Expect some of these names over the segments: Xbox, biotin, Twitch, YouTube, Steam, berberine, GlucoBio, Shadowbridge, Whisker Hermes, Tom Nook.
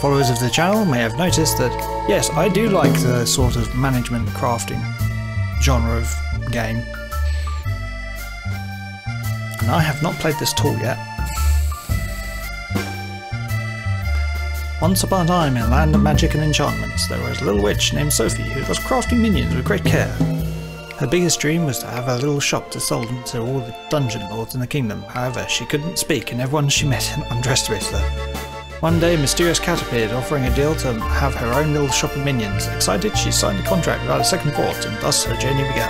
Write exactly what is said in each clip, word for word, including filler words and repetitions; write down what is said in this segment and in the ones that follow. Followers of the channel may have noticed that, yes, I do like the sort of management crafting genre of game. And I have not played this at all yet. Once upon a time in a land of magic and enchantments, there was a little witch named Sophie who was crafting minions with great care. Her biggest dream was to have a little shop to sell them to all the dungeon lords in the kingdom. However, she couldn't speak and everyone she met undressed with her. One day, a mysterious cat appeared, offering a deal to have her own little shop of minions. Excited, she signed a contract without a second thought, and thus her journey began.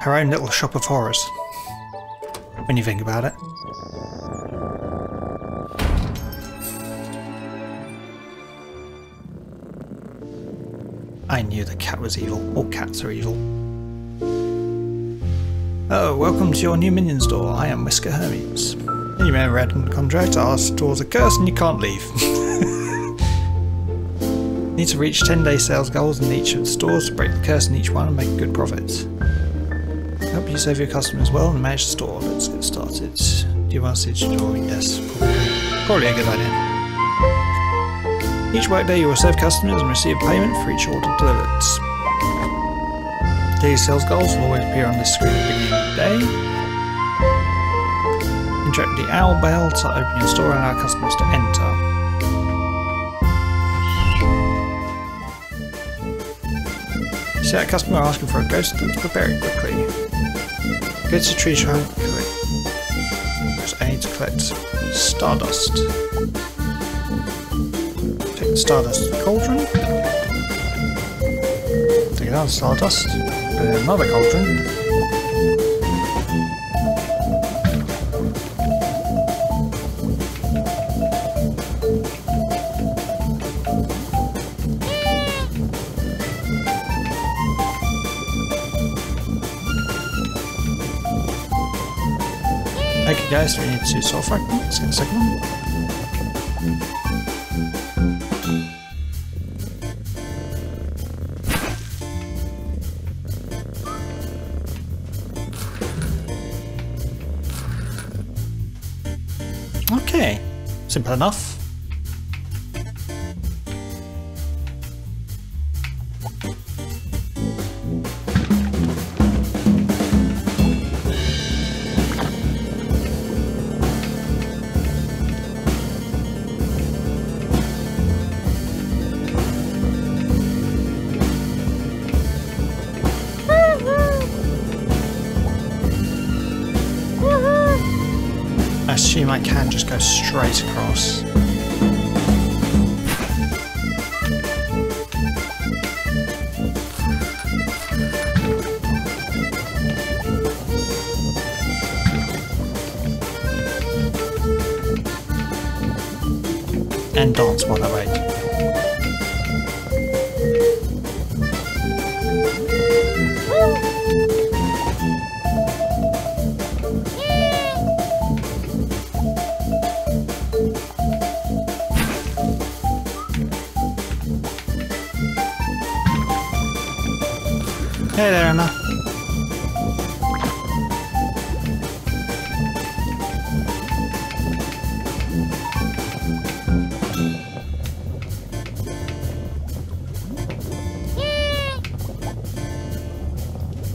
Her own little shop of horrors, when you think about it. I knew the cat was evil. All cats are evil. Oh, welcome to your new minion store. I am Whisker Hermes. You may have read in the contract, our store's a curse and you can't leave. Need to reach ten day sales goals in each of the stores to break the curse in each one and make good profits. Help you serve your customers well and manage the store. Let's get started. Do you want to see the drawing? Yes, probably. Probably a good idea. Each workday you will serve customers and receive payment for each order delivered. Daily sales goals will always appear on this screen at the beginning of the day. Interact with the owl bell to open your store and allow customers to enter. See that customer asking for a ghost, prepare it quickly. Go to the tree shrine quickly. Press A to collect stardust. Take the stardust to the cauldron. Take another stardust. Another cauldron. Okay guys, so we need two soul fragments. Let's get a second one. Simple enough. I assume I can just go straight across. And dance by the way. Hey there, Emma. Yay.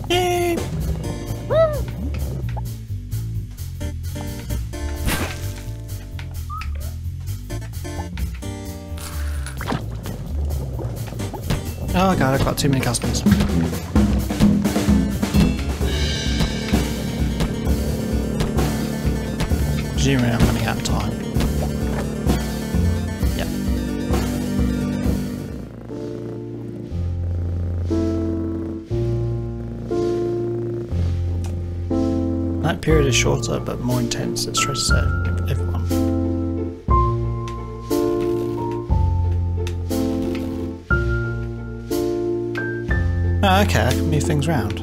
Yay. Oh god, I've got too many customers. Presumably I'm running out of time. Yep. That period is shorter but more intense. Let's try to serve everyone. Ah, okay, I can move things around.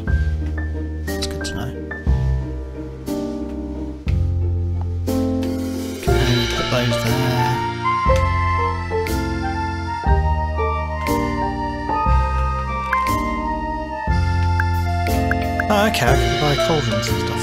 Oh, okay, I can buy cauldrons and stuff .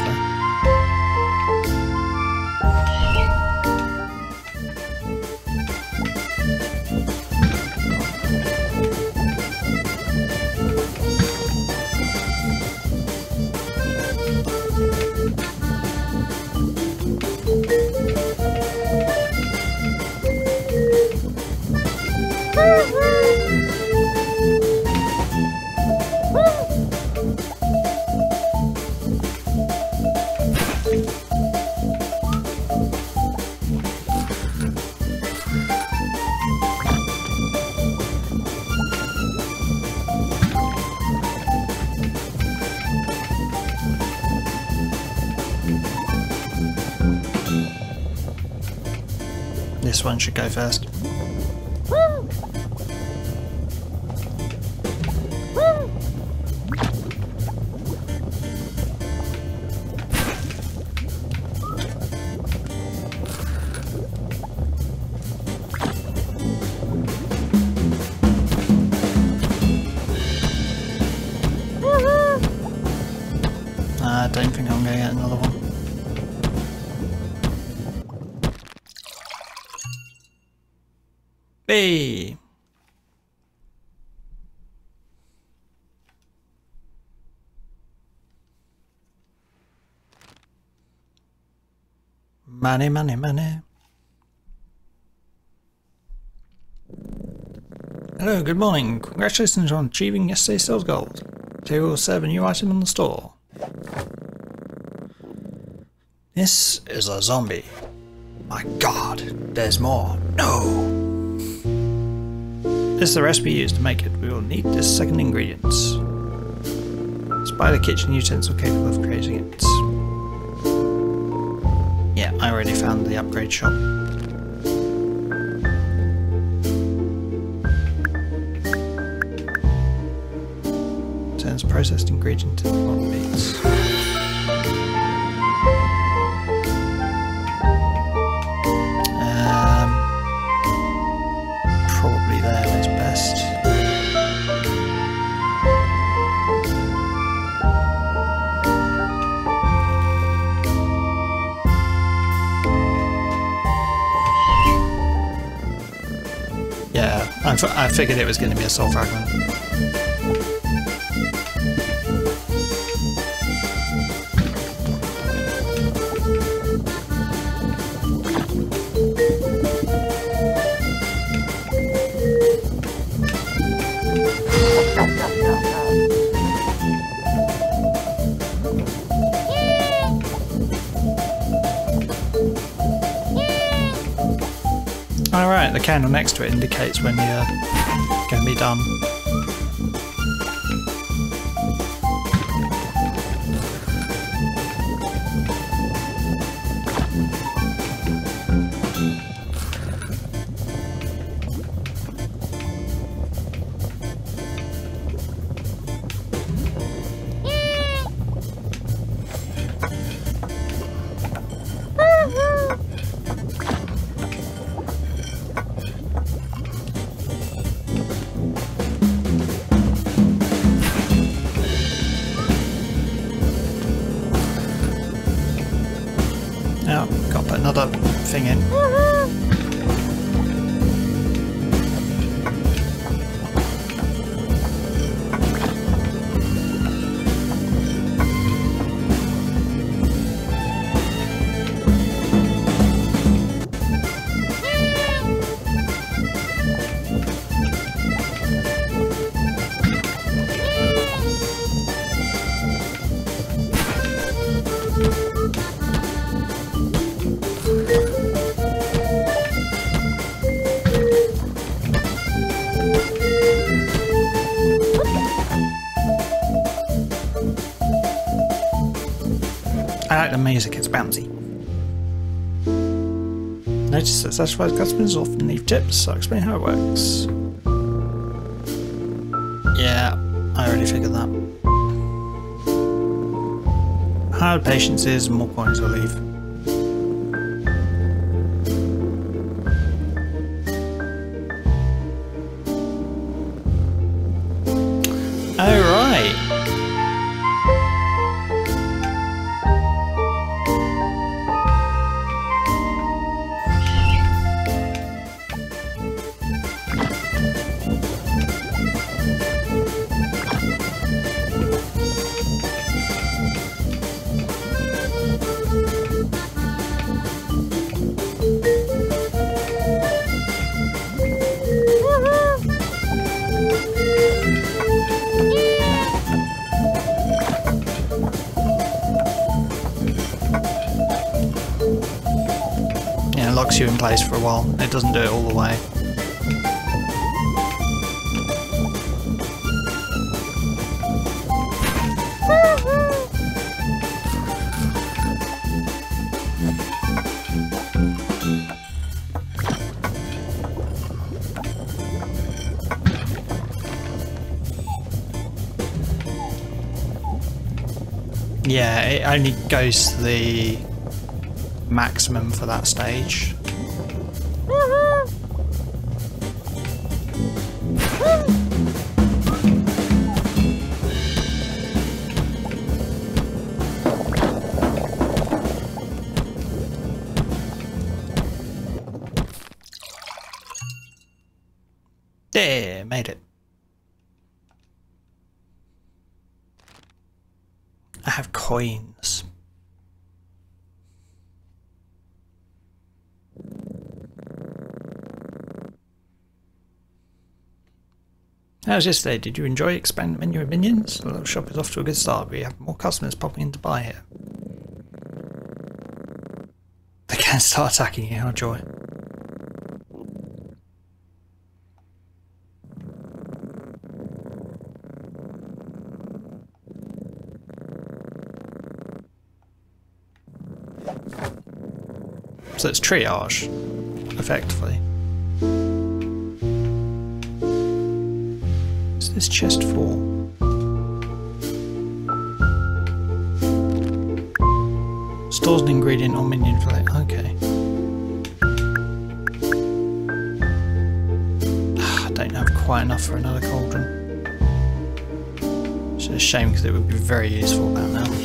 One should go first. I don't think I'm going to get another one. Hey. Money, money, money. Hello, good morning. Congratulations on achieving yesterday's sales goals. Today we will serve a new item in the store. This is a zombie. My God, there's more. No. This is the recipe used to make it. We will need the second ingredients. Buy the kitchen utensil capable of creating it. Yeah, I already found the upgrade shop. Turns processed ingredient into long meats. I figured it was going to be a soul fragment. Alright, the candle next to it indicates when you're going to be done. Music, it's bouncy. Notice that satisfied customers often leave tips, so I'll explain how it works. Yeah, I already figured that. Higher patience is, more coins will leave. Alright! locks you in place for a while. It doesn't do it all the way. Yeah, it only goes to the maximum for that stage. Yeah, made it. I have coins. How's yesterday? Did you enjoy expanding menu of minions? The little shop is off to a good start. We have more customers popping in to buy here. They can start attacking you. Oh joy. So it's triage, effectively. What's this chest for? Stores an ingredient or minion for that. Okay. I don't have quite enough for another cauldron. It's a shame because it would be very useful about now.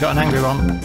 Got an angry one.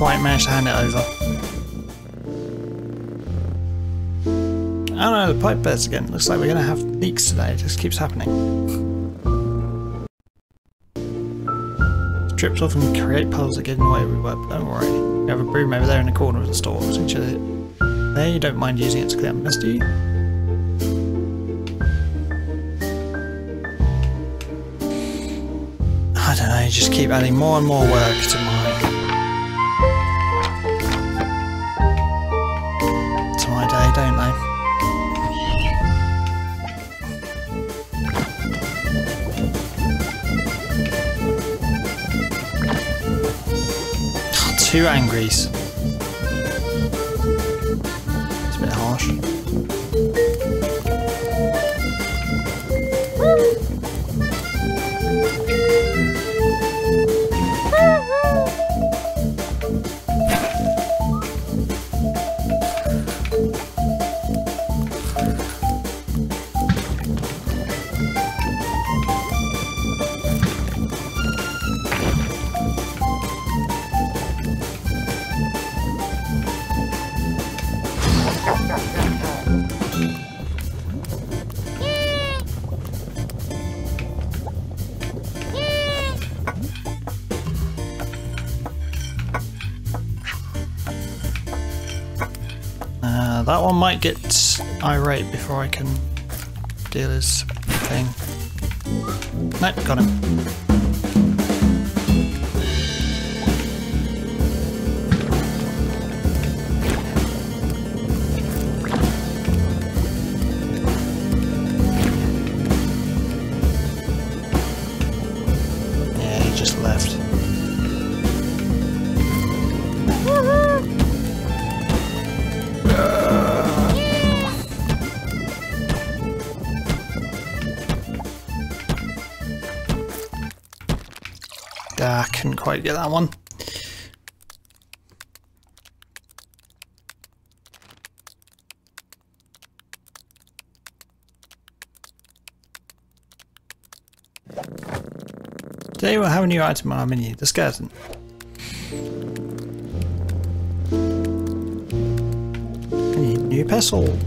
Quite managed to hand it over. Oh no, the pipe burst again. Looks like we're going to have leaks today. It just keeps happening. It drips off and create puddles that get in the way we work, but don't worry. We have a broom over there in the corner of the store. So make sure that there you don't mind using it to clear up mess, do you? I don't know, you just keep adding more and more work to my... don't they? Oh, two angries. It's a bit harsh. Now that one might get irate before I can deal his thing. Nope, got him. Quite get that one. Today we'll have a new item on our menu, the skeleton. I need a new pestle.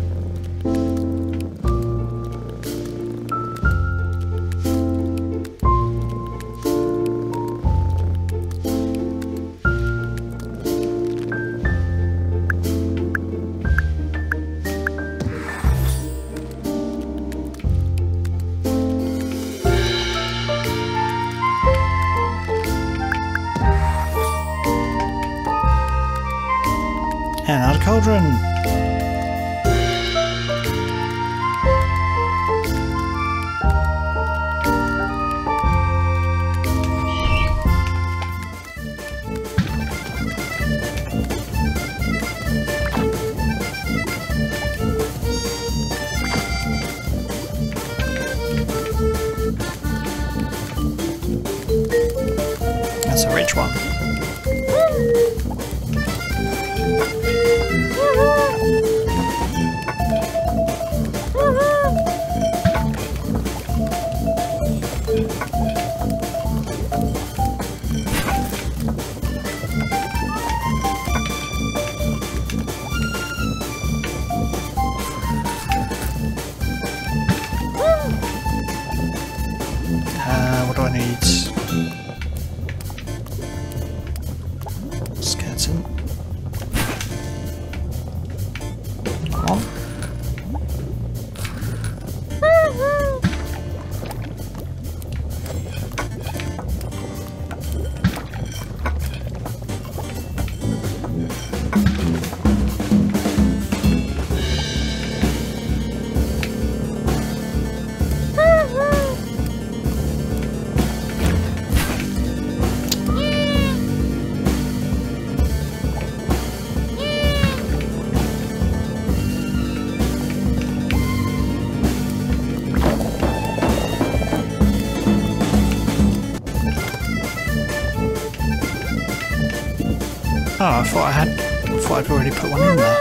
Oh, I thought I had, I thought I'd already put one in there.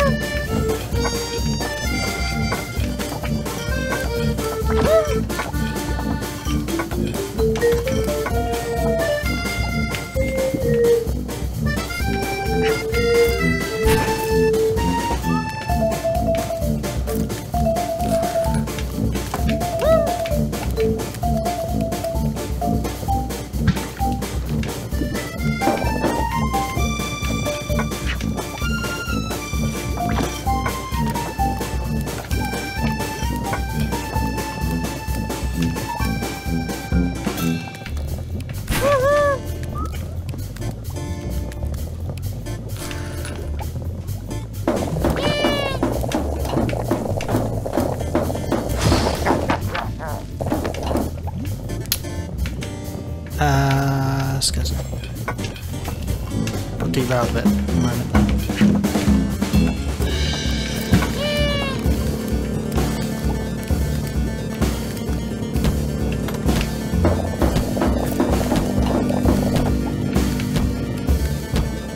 Out of it.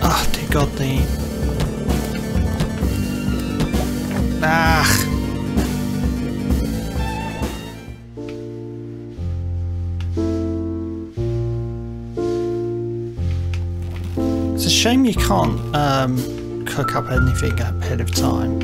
Ah, oh, dear God, the... Ah! Shame you can't um, cook up anything ahead of time.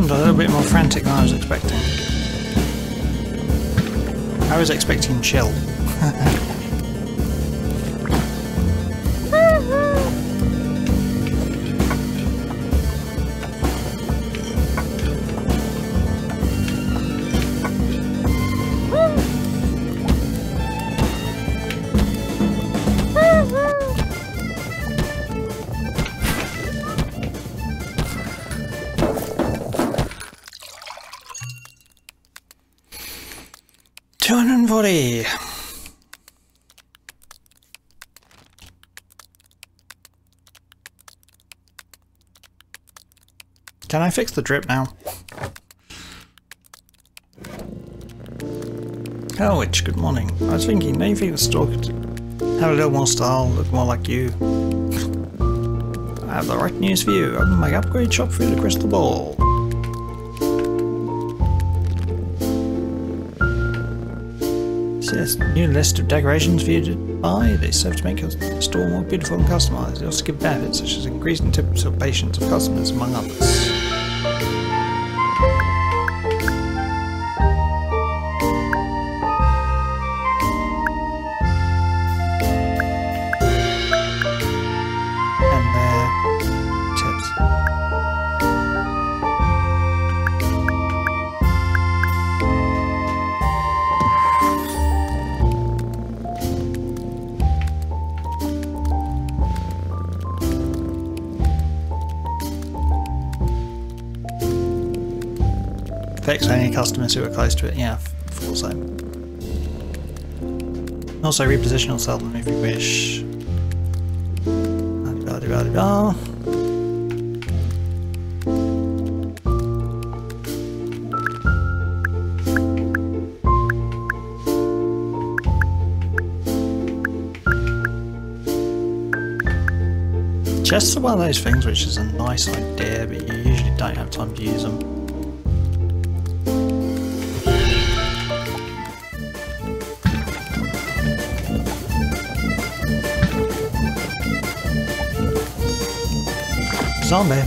seemed a little bit more frantic than I was expecting. I was expecting chill. two forty. Can I fix the drip now? Oh, witch, good morning. I was thinking, maybe the store could have a little more style, look more like you. I have the right news for you. Open my upgrade shop through the crystal ball. Yes, new list of decorations for you to buy. They serve to make your store more beautiful and customised. They also give benefits such as increasing tips or patience of customers, among others. Any customers who are close to it, yeah, of course. Also, also reposition or sell them if you wish. Da, da, da, da, da. Chests are one of those things which is a nice idea, but you usually don't have time to use them. Zombie.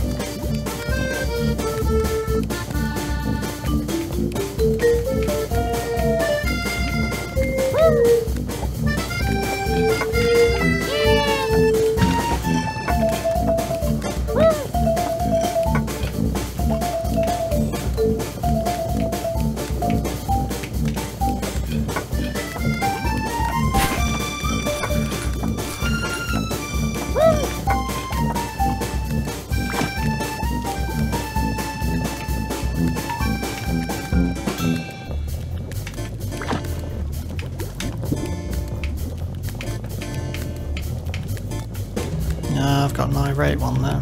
Great one there.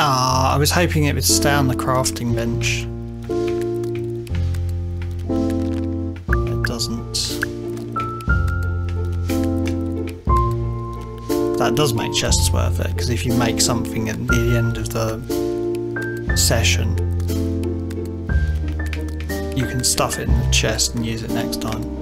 Ah, I was hoping it would stay on the crafting bench. It doesn't. That does make chests worth it, because if you make something at the end of the session, you can stuff it in the chest and use it next time.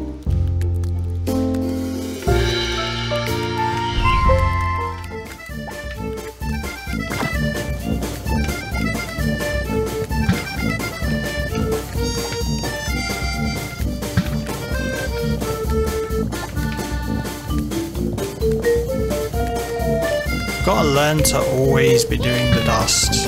Gotta learn to always be doing the dust.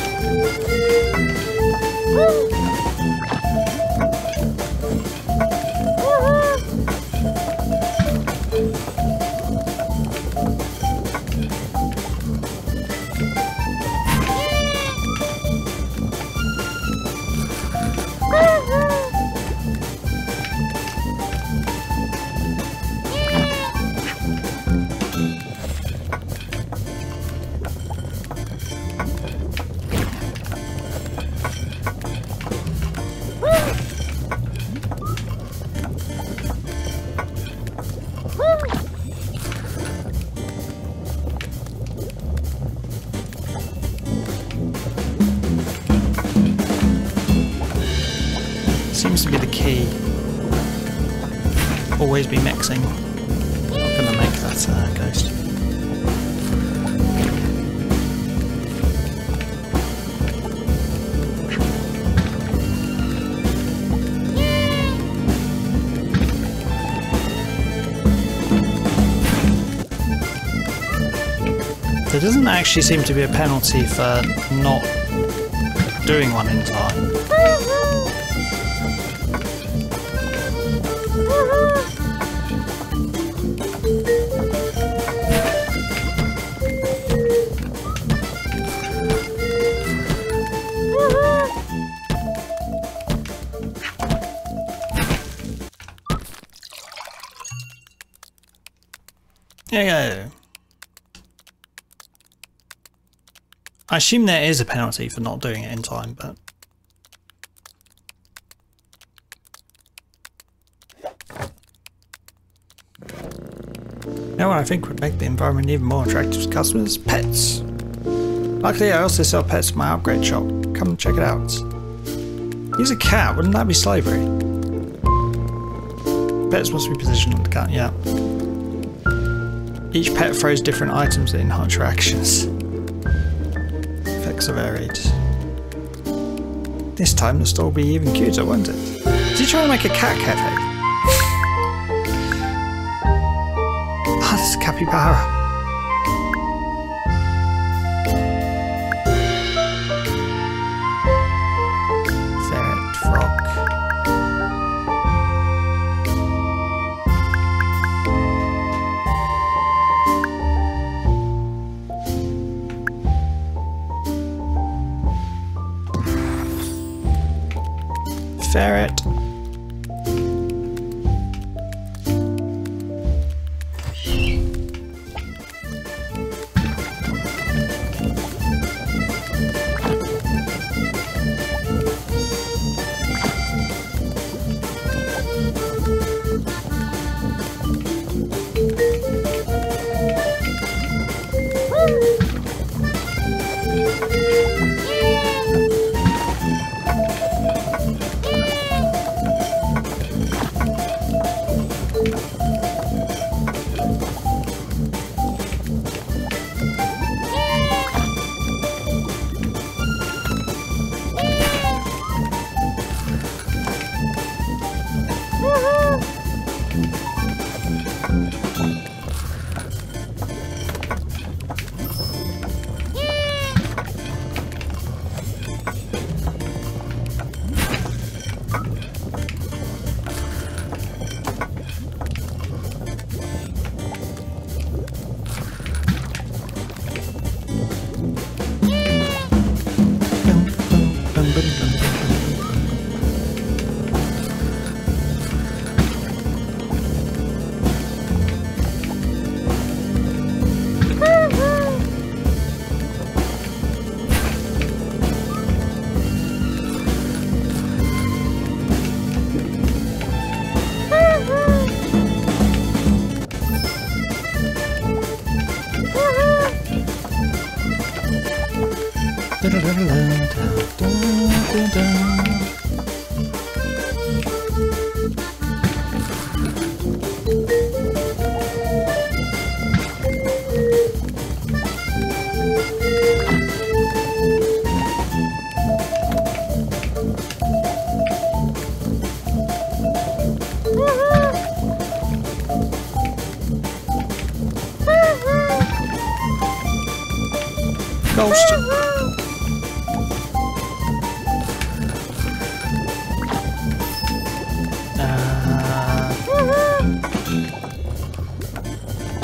Be mixing. I'm gonna make that uh, ghost. There doesn't actually seem to be a penalty for not doing one in time. I assume there is a penalty for not doing it in time, but now what I think would make the environment even more attractive to customers, pets. Luckily I also sell pets in my upgrade shop. Come check it out. Use a cat, wouldn't that be slavery? Pets must be positioned on the cat, yeah. Each pet throws different items in her interactions. Effects are varied. This time the store will be even cuter, won't it? Did you try to make a cat cafe? Ah, oh, this is capybara. Ferret.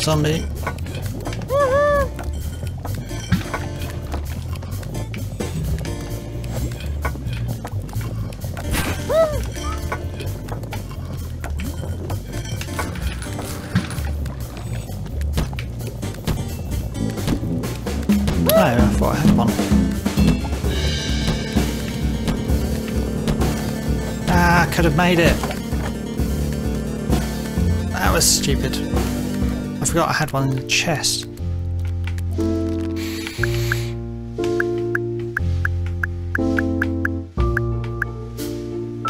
Zombie. Ah, I could have made it. That was stupid. I forgot I had one in the chest.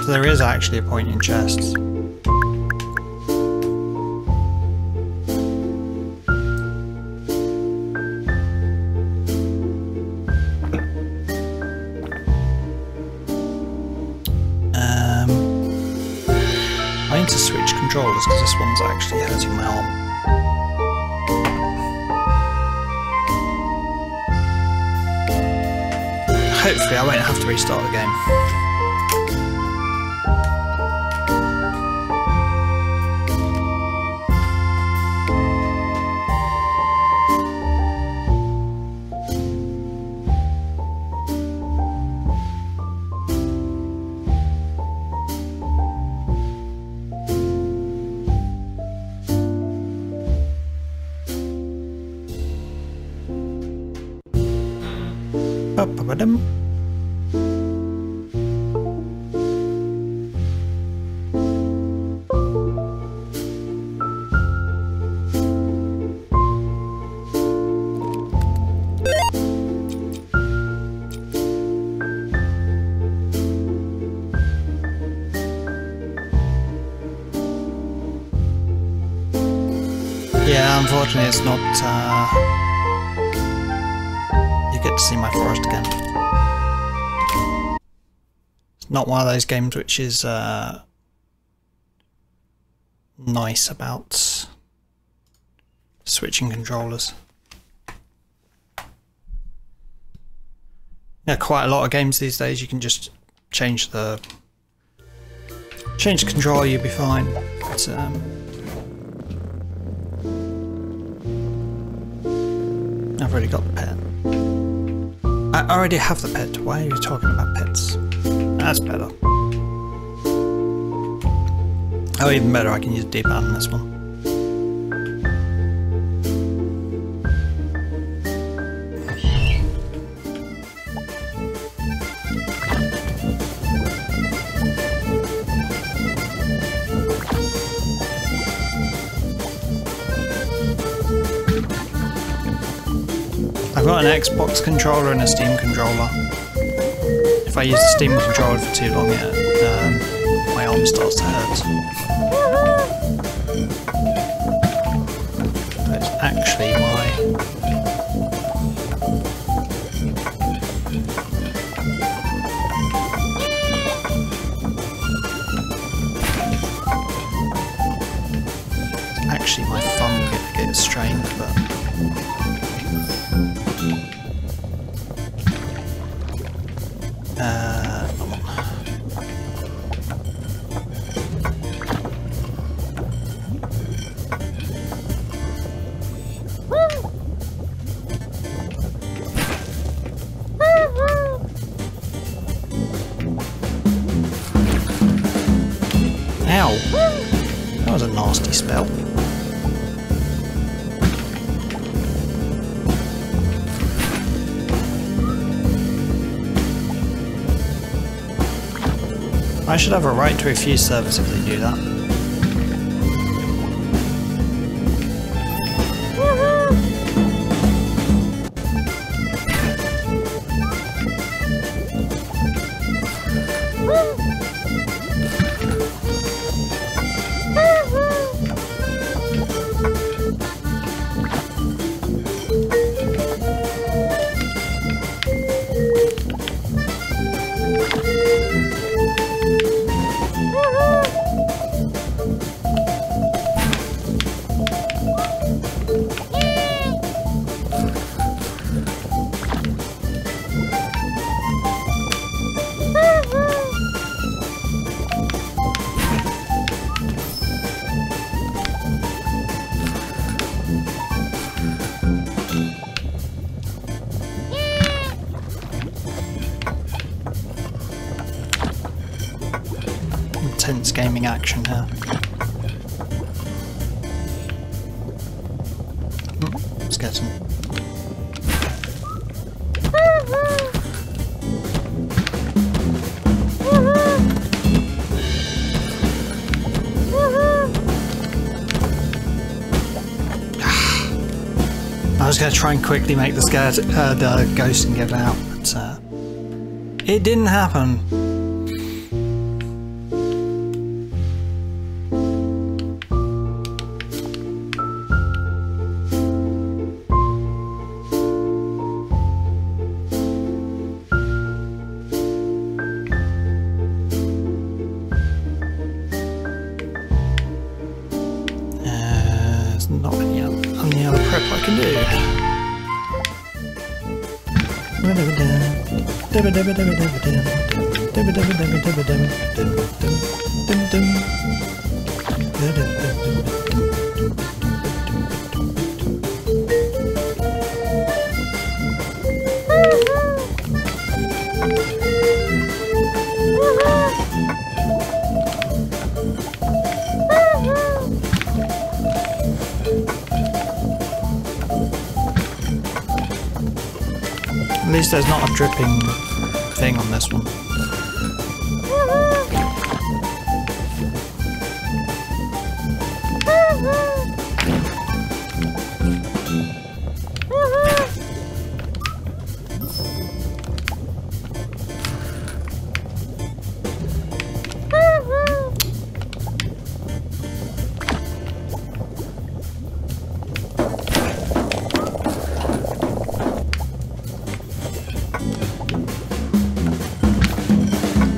So there is actually a point in chests. Because this one's actually hurting my arm. Hopefully I won't have to restart the game. Yeah, unfortunately it's not, uh, you get to see my forest again. It's not one of those games which is uh, nice about switching controllers. Yeah, quite a lot of games these days you can just change the, change the controller, you'll be fine. But, um, I've already got the pet. I already have the pet. Why are you talking about pets? That's better. Oh, even better, I can use D-pad on this one. I've got an Xbox controller and a Steam controller. If I use the Steam controller for too long, it, um, my arm starts to hurt. That's actually why. I should have a right to refuse service if they do that. Woohoo! intense gaming action here. Let's get some. I was going to try and quickly make the scared, uh, the ghost and get it out, but uh, it didn't happen. At least there's not a dripping thing on this one.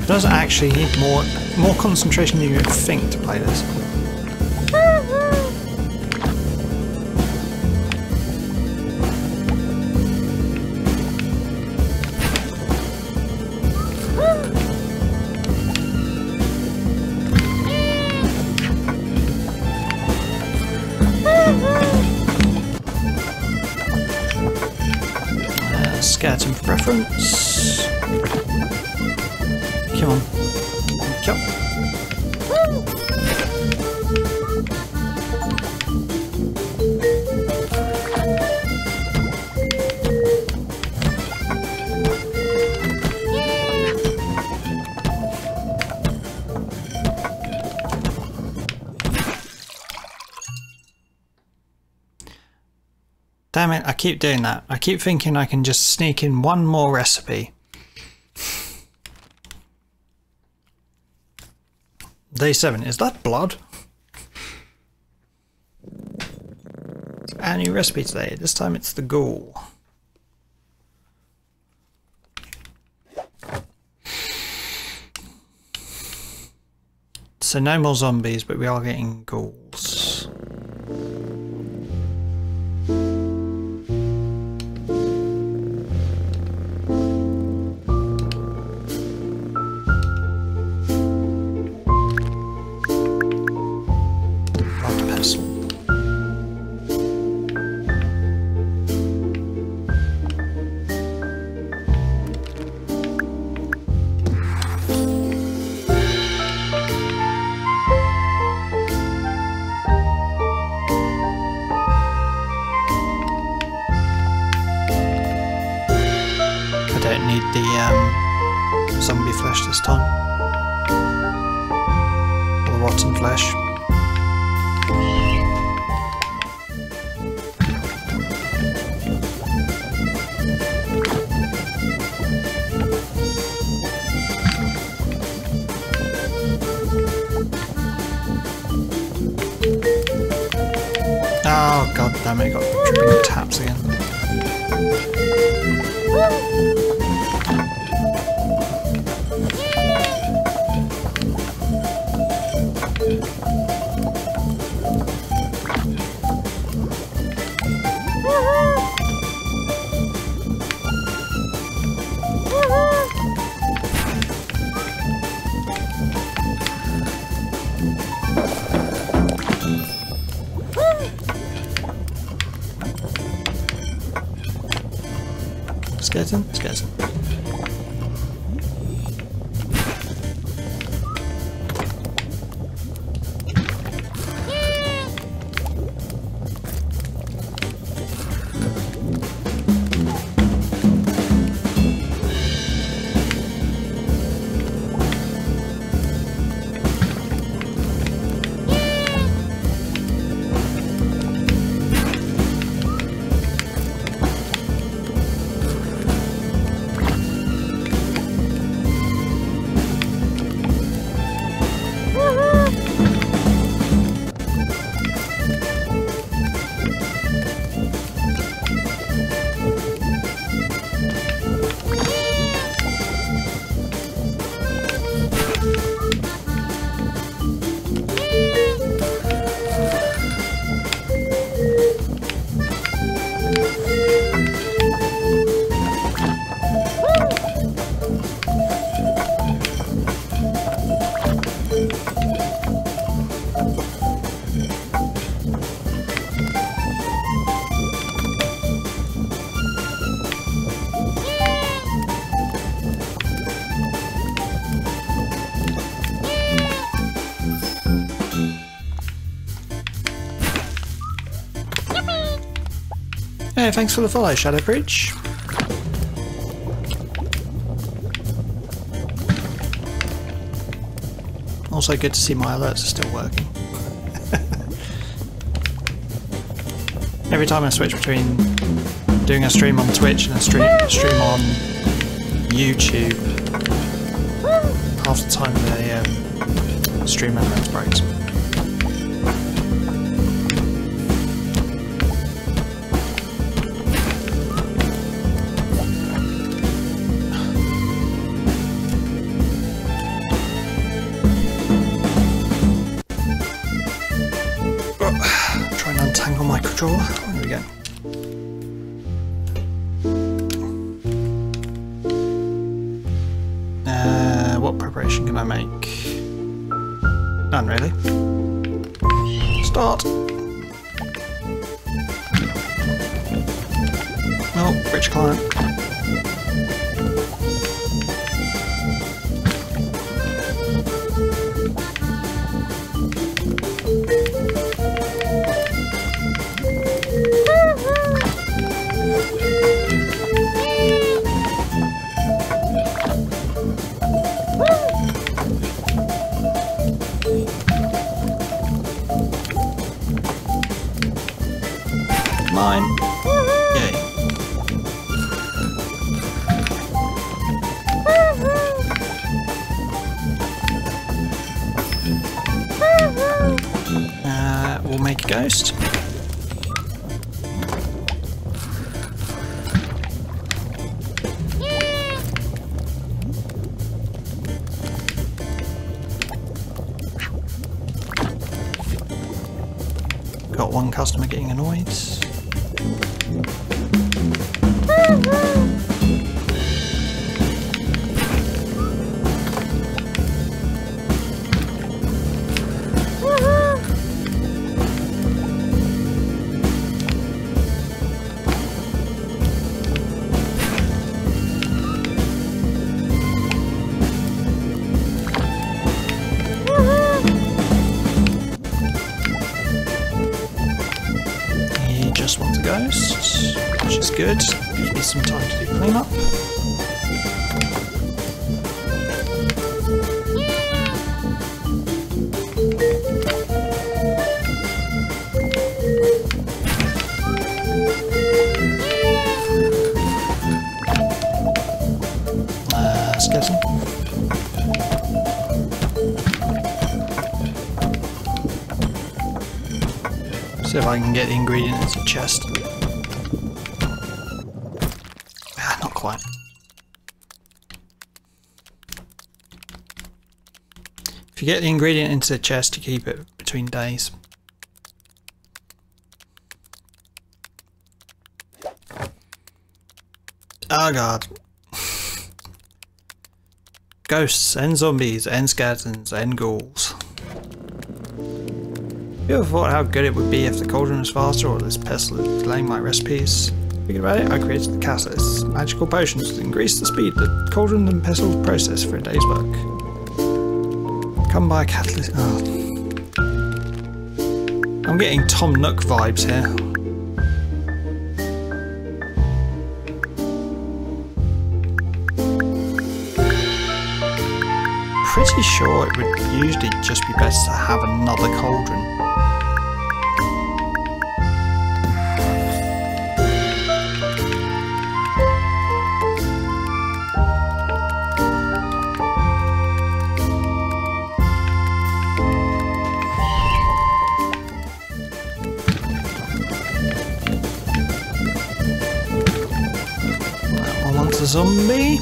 Does actually need more more concentration than you would think to play this. Uh, Skeleton for preference. Come on. Come. Damn it, I keep doing that. I keep thinking I can just sneak in one more recipe. Day seven. Is that blood? Our new recipe today. This time it's the ghoul. So no more zombies, but we are getting ghouls. Damn it, I got tripping taps again. Skeleton, skeleton. Hey, thanks for the follow, Shadowbridge. Also good to see my alerts are still working. Every time I switch between doing a stream on Twitch and a stream, stream on YouTube, half the time the um, stream elements breaks. Customer getting annoyed. Good. Gives me some time to do cleanup. Uh, skeleton. See if I can get the ingredient into the chest. If you get the ingredient into the chest, to keep it between days. Oh god. Ghosts and zombies and skeletons and ghouls. Have you ever thought how good it would be if the cauldron was faster or this pestle was delaying my recipes? Thinking about it, I created the catalyst, magical potions that increase the speed the cauldron and pestle process for a day's work. Come by a catalyst. Oh. I'm getting Tom Nook vibes here. Pretty sure it would usually just be best to have another cauldron. Zombie.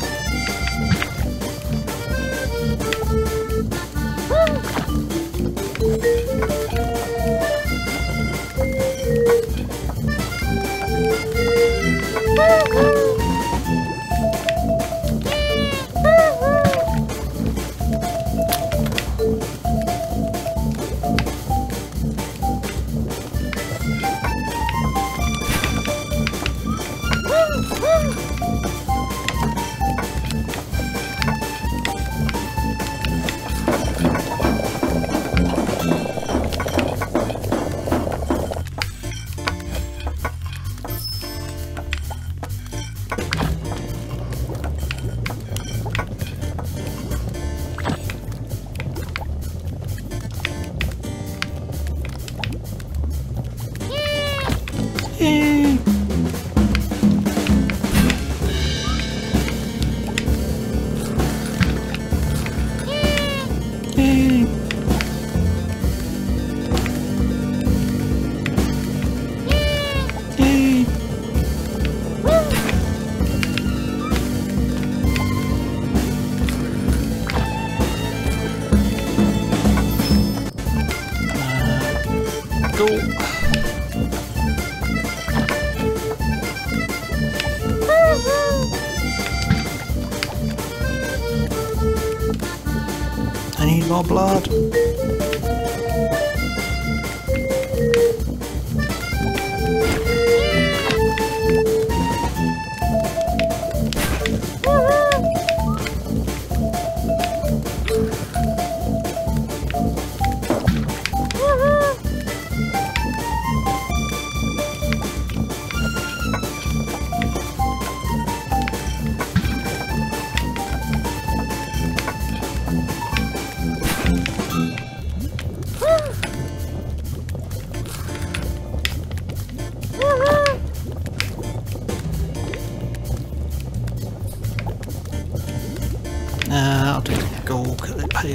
need more blood.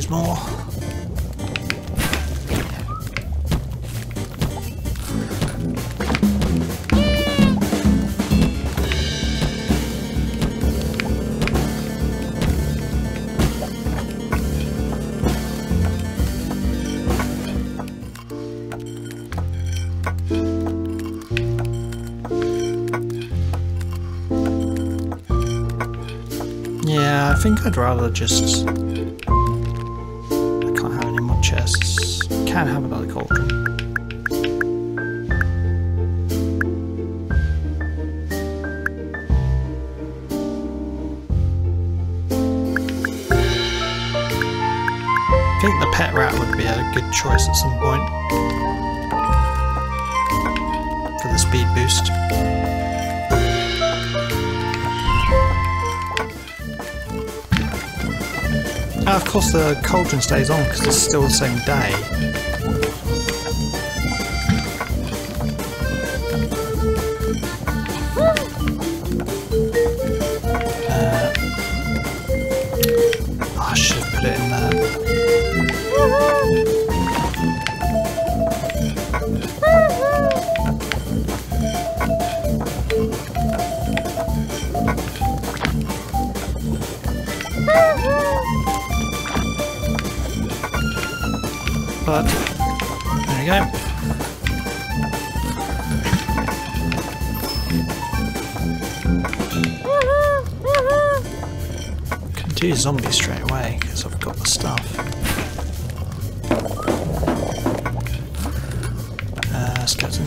More. Yeah, I think I'd rather just chests. Can have another cauldron. I think the pet rat would be a good choice at some point for the speed boost. Now, of course, the cauldron stays on because it's still the same day. Uh, I should have put it in there. But there you go. Can do zombies straight away because I've got the stuff. Uh, skeleton.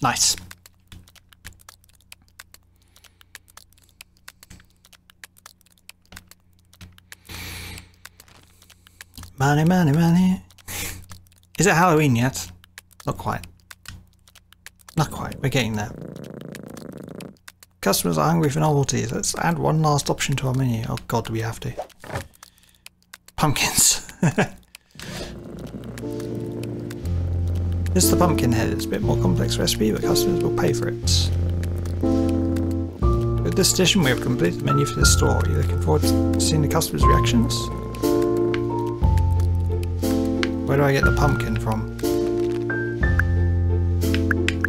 Nice. Money, money, money. Is it Halloween yet? Not quite. Not quite. We're getting there. Customers are hungry for novelties. Let's add one last option to our menu. Oh god, do we have to? Pumpkins. This is the pumpkin head. It's a bit more complex recipe, but customers will pay for it. With this edition, we have completed the menu for this store. Are you looking forward to seeing the customers' reactions? Where do I get the pumpkin from?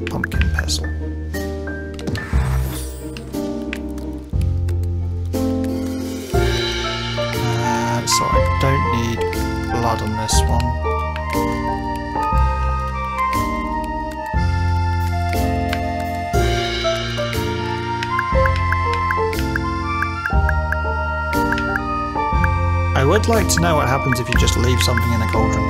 Pumpkin pestle. Uh, so I don't need blood on this one. I would like to know what happens if you just leave something in a cauldron.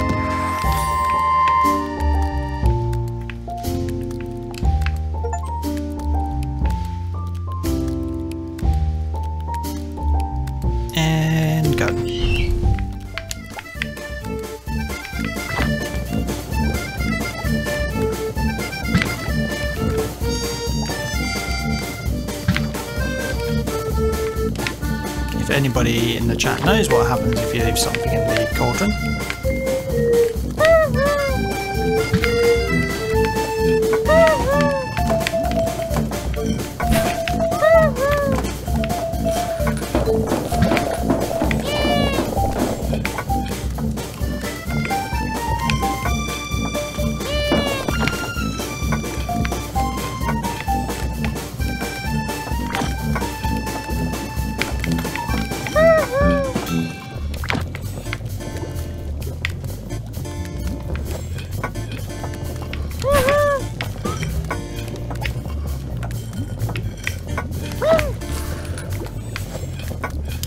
And go. if anybody in the chat knows what happens if you leave something in the cauldron.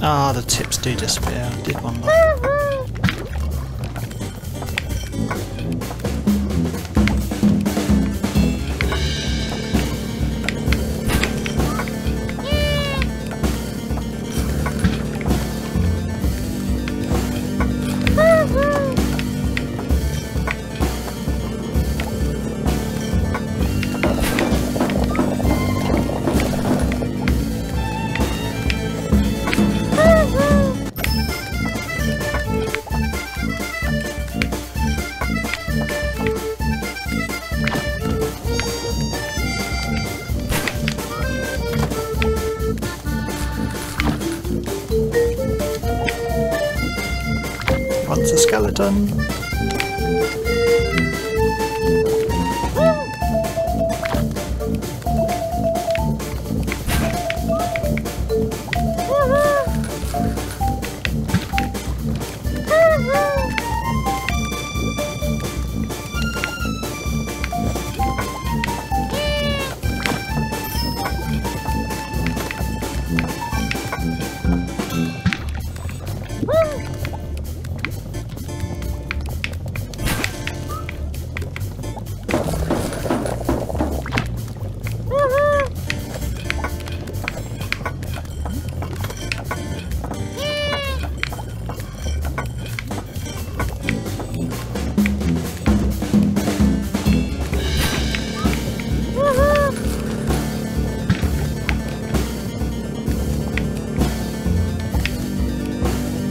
Ah, the tips do disappear. I did one more. Once a skeleton.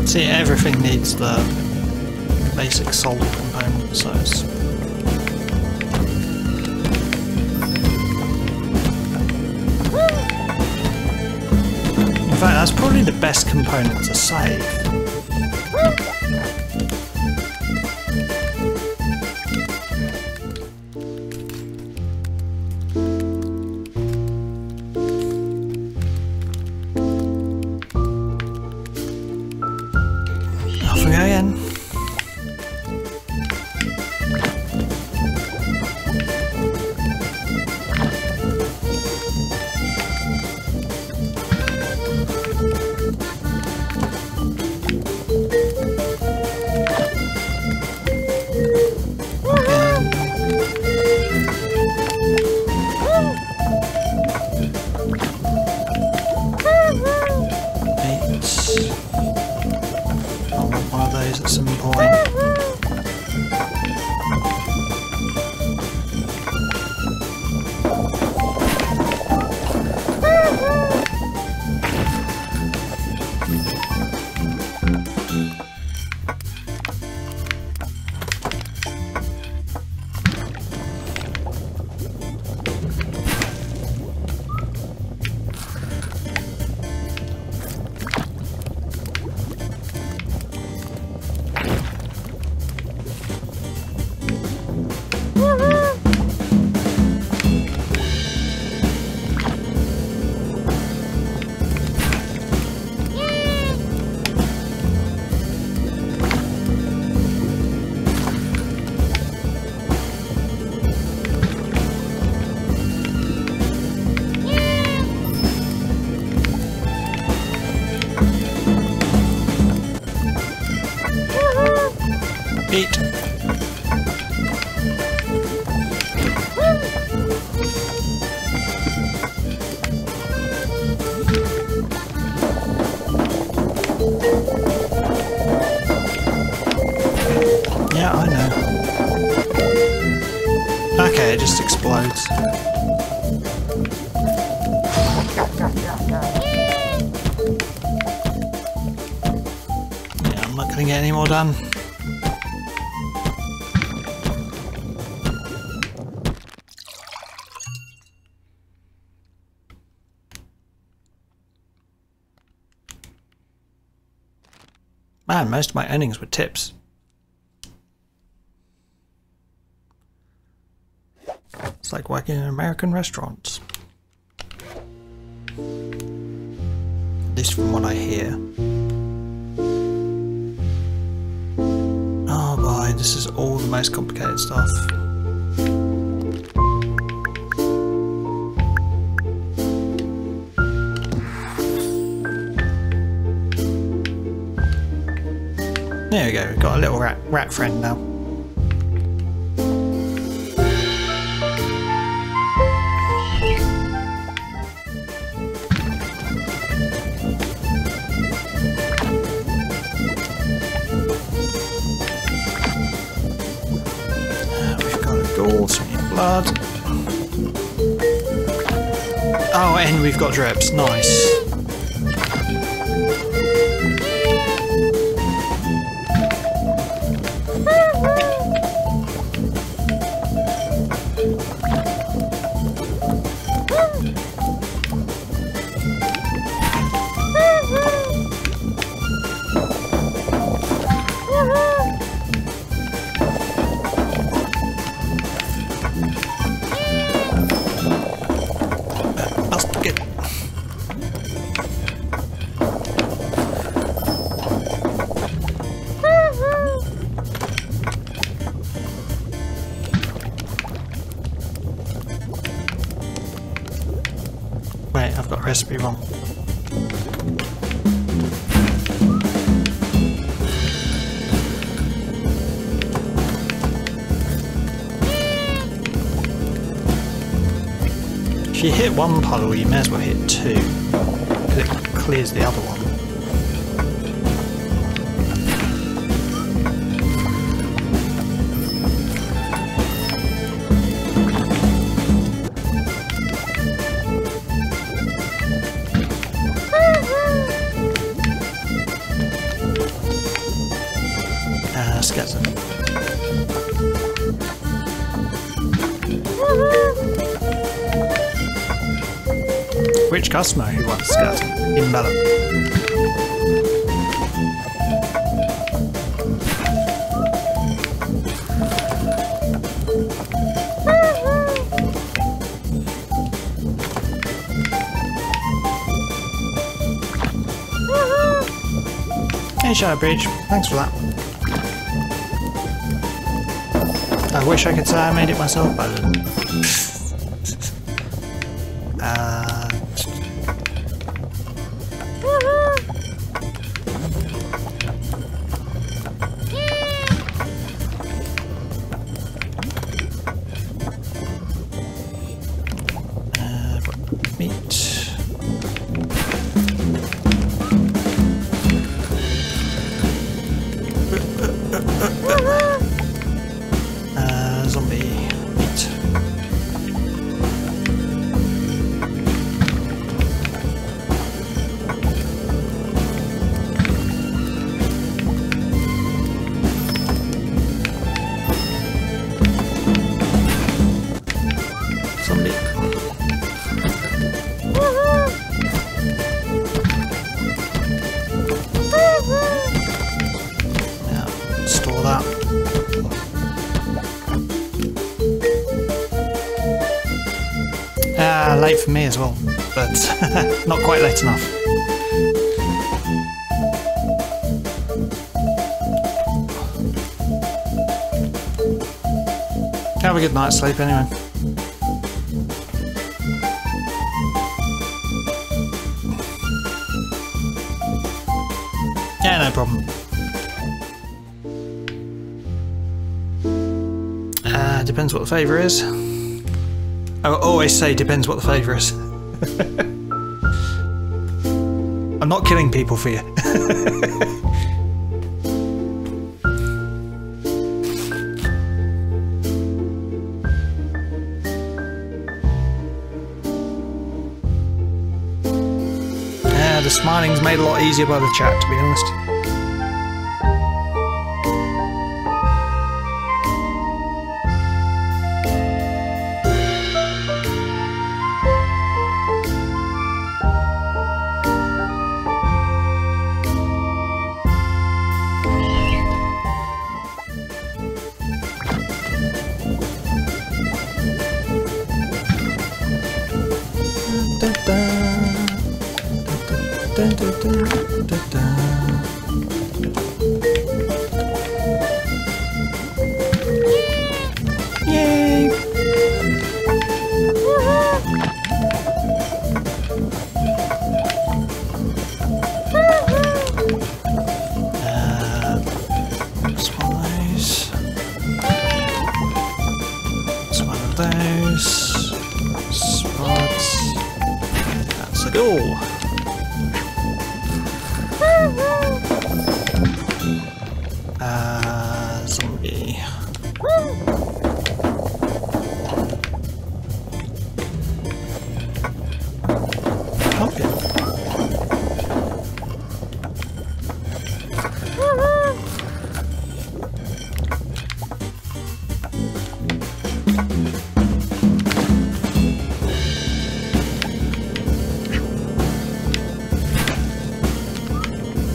See, everything needs the basic salt component, so it's in fact that's probably the best component to save. get any more done. Man, most of my earnings were tips. It's like working in American restaurants. At least from what I hear. Oh boy, this is all the most complicated stuff. There we go, we've got a little rat, rat friend now. We've got a door, some blood. Oh, and we've got drips, nice. Recipe wrong. If you hit one puddle, you may as well hit two, because it clears the other one. Customer who wants to scat in melon. Hey Shadowbridge, thanks for that. I wish I could say I made it myself, but I didn't. For me as well, but not quite late enough. Have a good night's sleep anyway. Yeah, no problem. Uh, depends what the favour is. I always say depends what the favour is. I'm not killing people for you. Yeah, the smiling's made a lot easier by the chat, to be honest.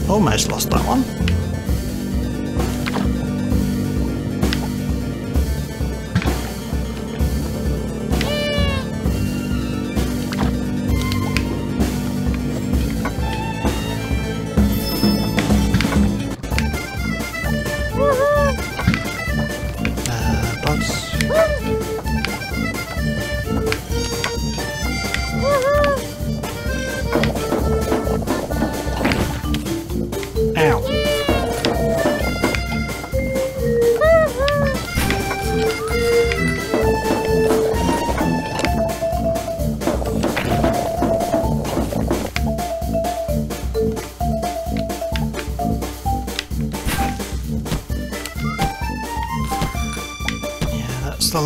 Almost lost that one.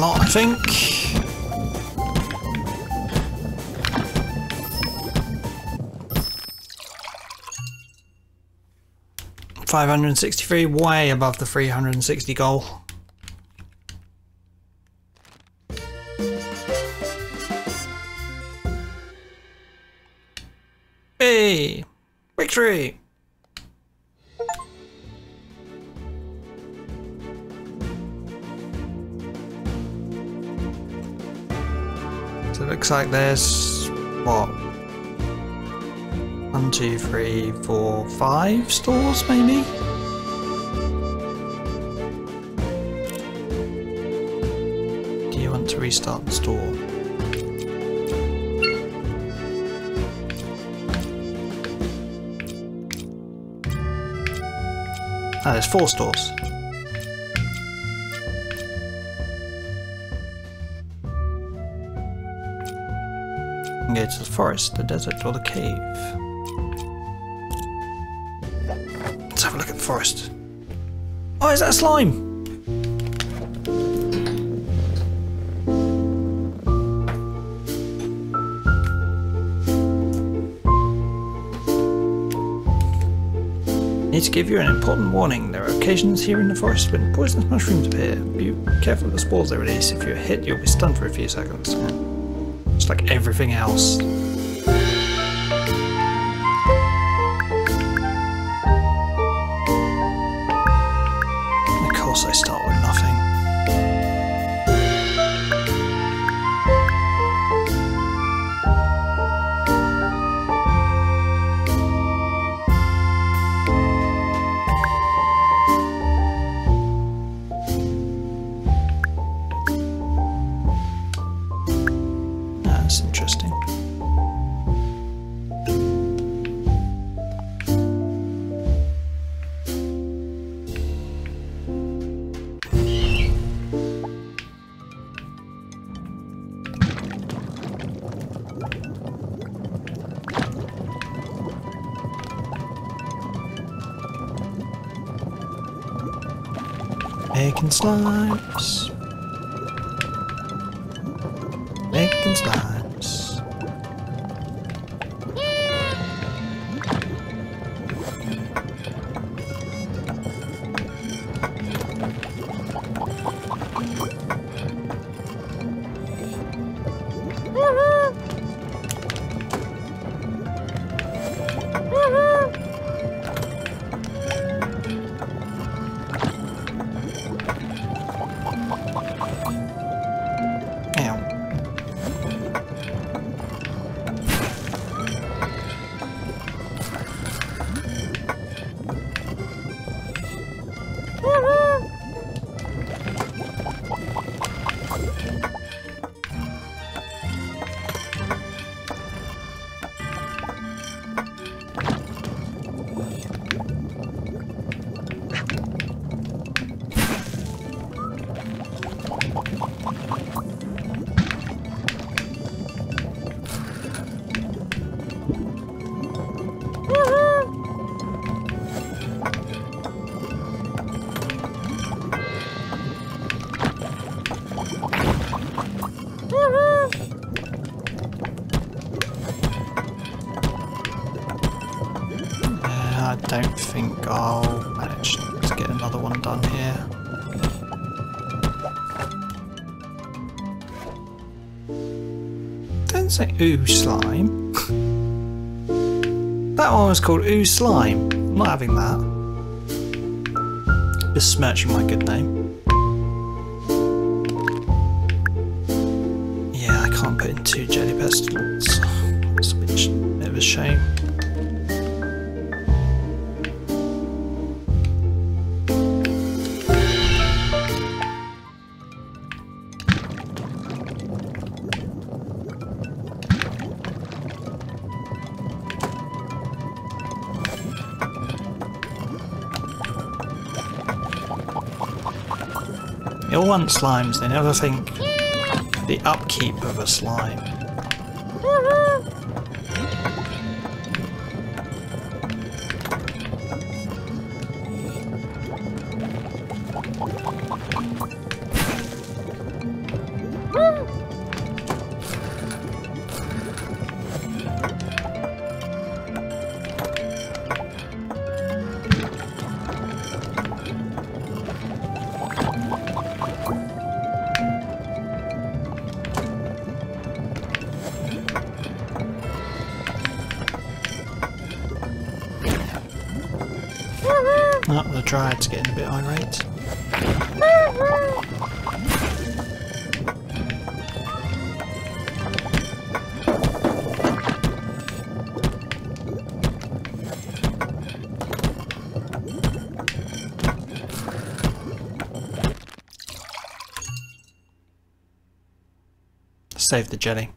I think. five hundred sixty-three, way above the three hundred sixty goal. Hey! Victory! Looks like there's what, one, two, three, four, five stores maybe? Do you want to restart the store? Ah, there's four stores. Go to the forest, the desert, or the cave. Let's have a look at the forest. Oh, is that a slime? Need to give you an important warning. There are occasions here in the forest when poisonous mushrooms appear. Be careful of the spores they release. If you're hit, you'll be stunned for a few seconds. Just like everything else. And of course I start with nothing. Making slimes. Making slimes. don't think I'll manage to get another one done here. Don't say ooh slime. That one was called ooh slime. I'm not having that. Besmirching my good name. Yeah, I can't put in two jelly pestilence. That's a bit of a shame. You'll want slimes, they never think the upkeep of a slime. Dried's getting a bit irate. Save the jelly.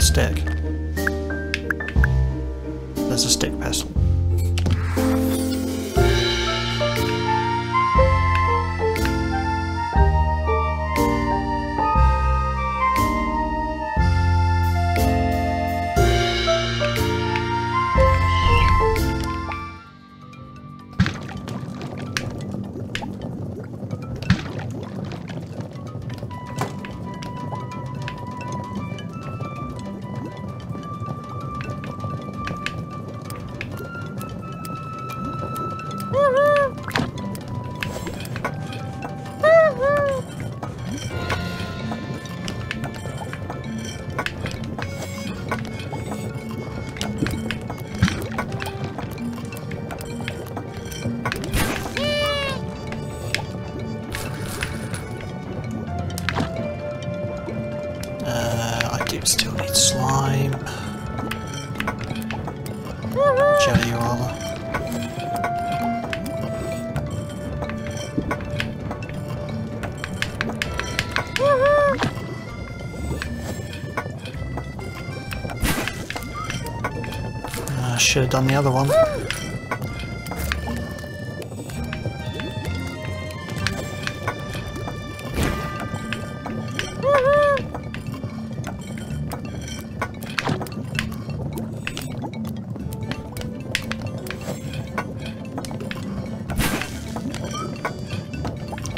Stick. There's a stick pestle. Should have done the other one.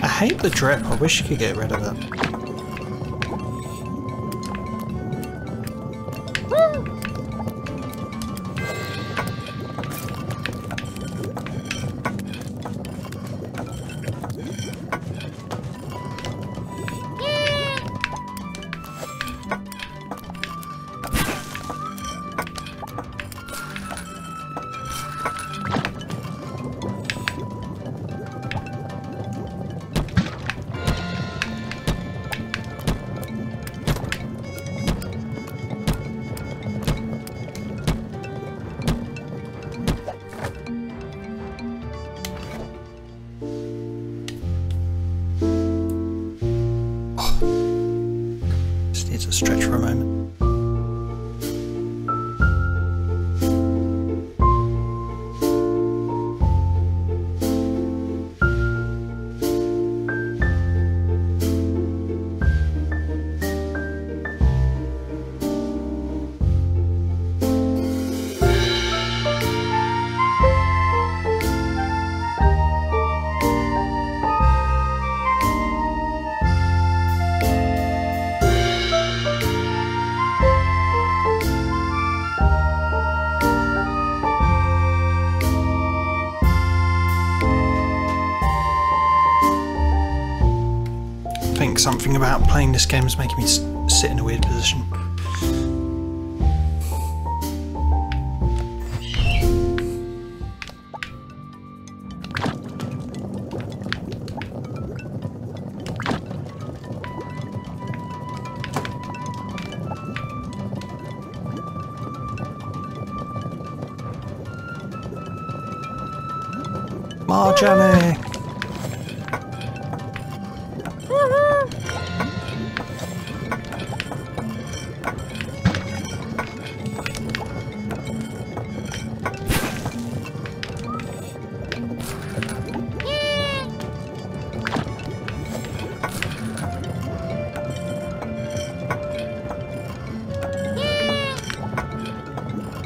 I hate the drip, I wish you could get rid of it. Stretch for a moment. think something about playing this game is making me sit in a weird position. Marjane!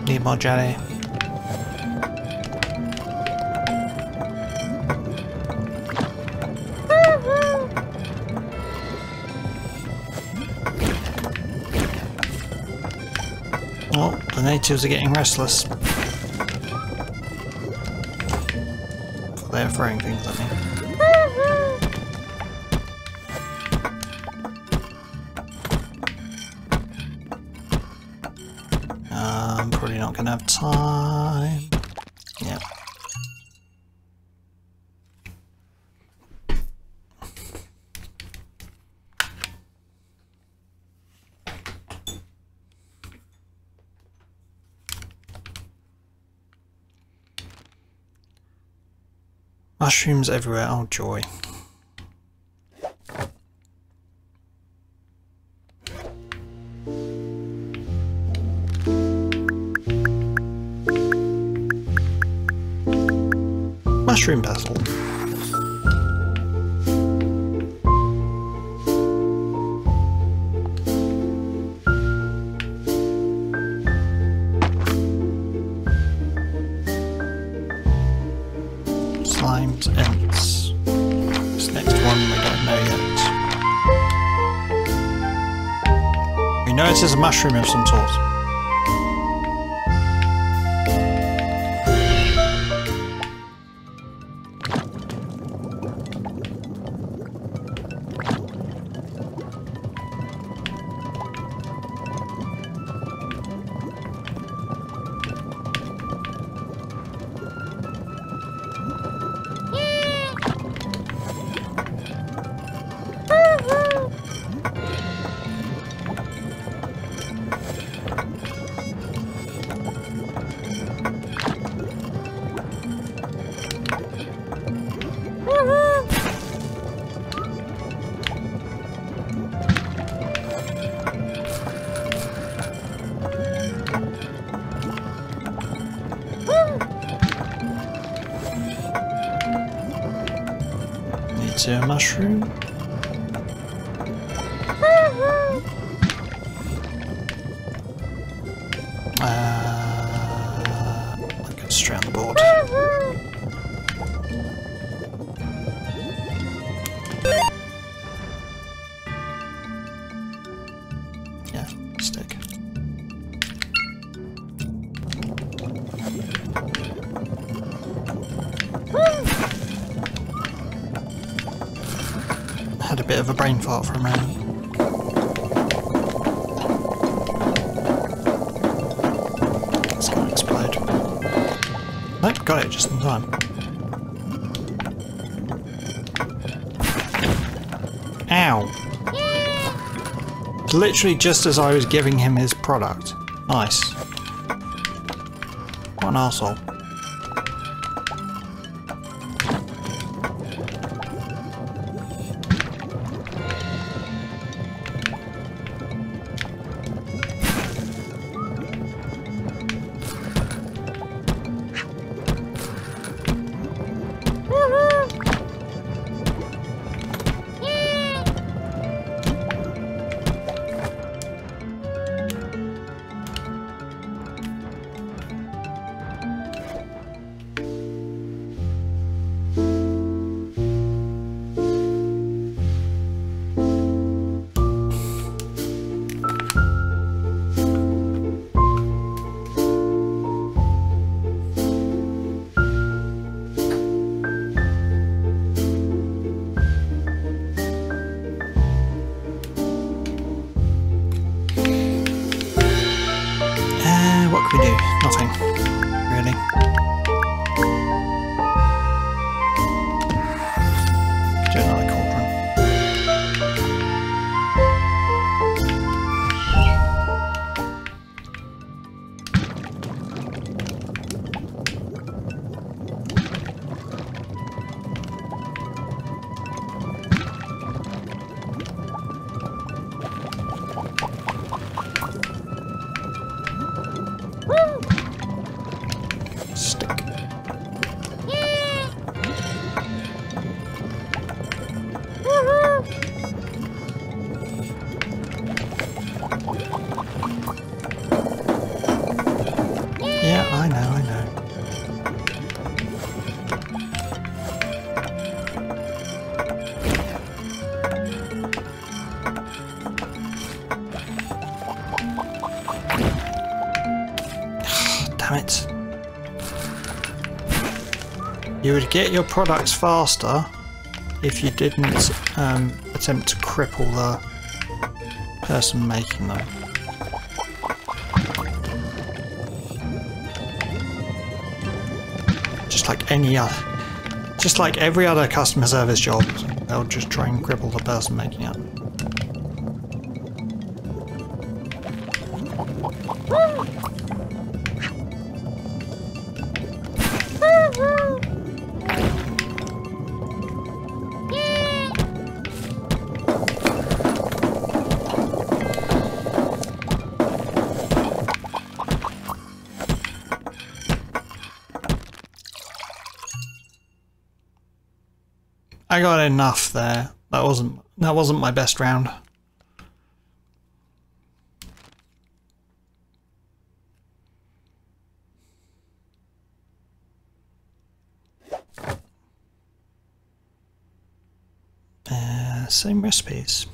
Need more jelly. Oh, the natives are getting restless. They're throwing things at me. Gonna have time. Yep. Mushrooms everywhere. Oh joy. Mushroom basil. Slimes, ants. This next one we don't know yet. We know it is a mushroom of some sort. A mushroom. Uh, I can strand the board. Yeah, stick. Had a bit of a brain fart for a moment. It's gonna explode. Nope, got it just in time. Ow! It's literally just as I was giving him his product. Nice. What an arsehole. think we do? Nothing, really. Do another You would get your products faster if you didn't um, attempt to cripple the person making them. Just like any other, just like every other customer service job, they'll just try and cripple the person making it. I got enough there. That wasn't that wasn't my best round. Uh, same recipes.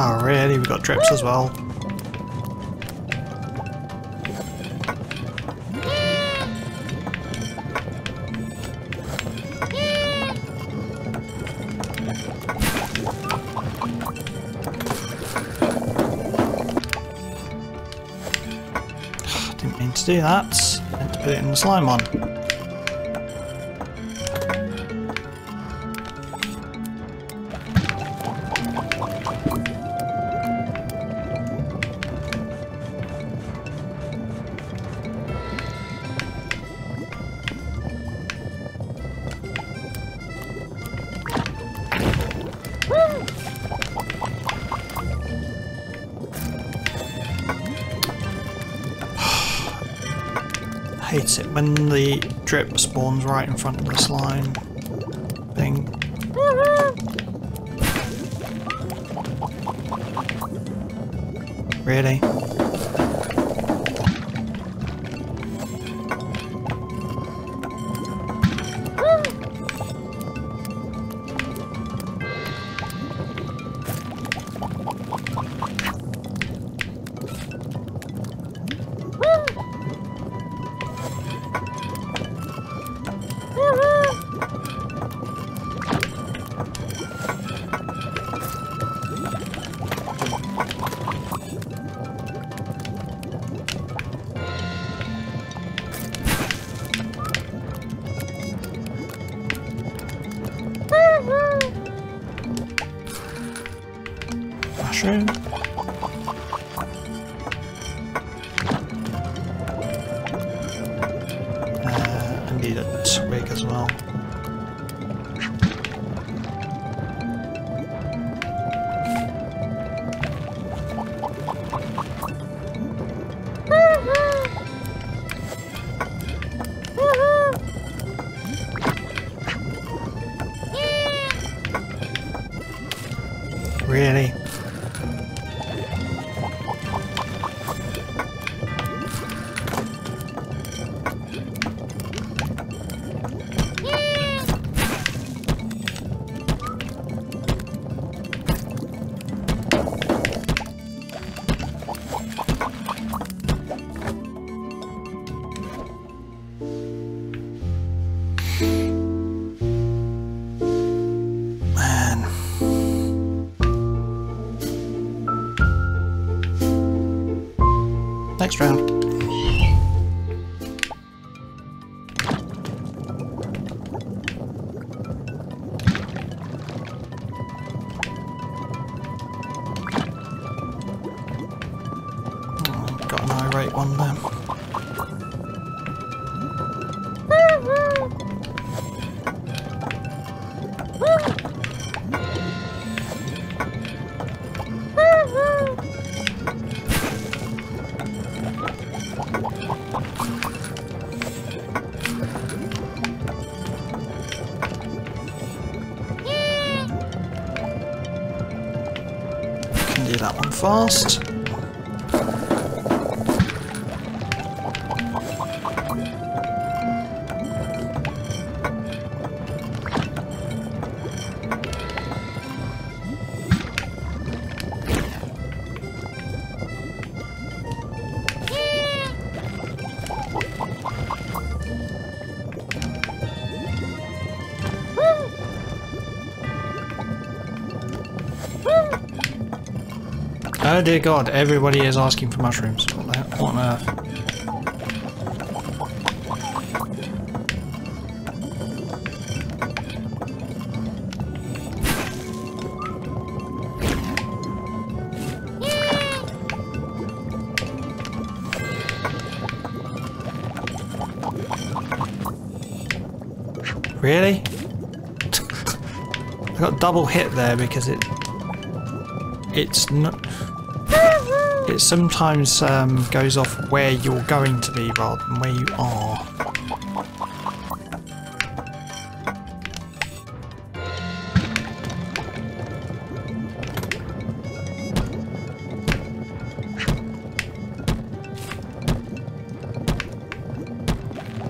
Oh really, we've got drips as well. Didn't mean to do that, I meant to put it in the slime one. Hates it when the drip spawns right in front of the slime thing. Really? mushroom. Uh, I need a twig as well. Next round. Oh, got an irate one there. Fast. Oh dear God, everybody is asking for mushrooms. What the hell on earth? Really? I got double hit there because it... It's not... It sometimes um, goes off where you're going to be rather than where you are.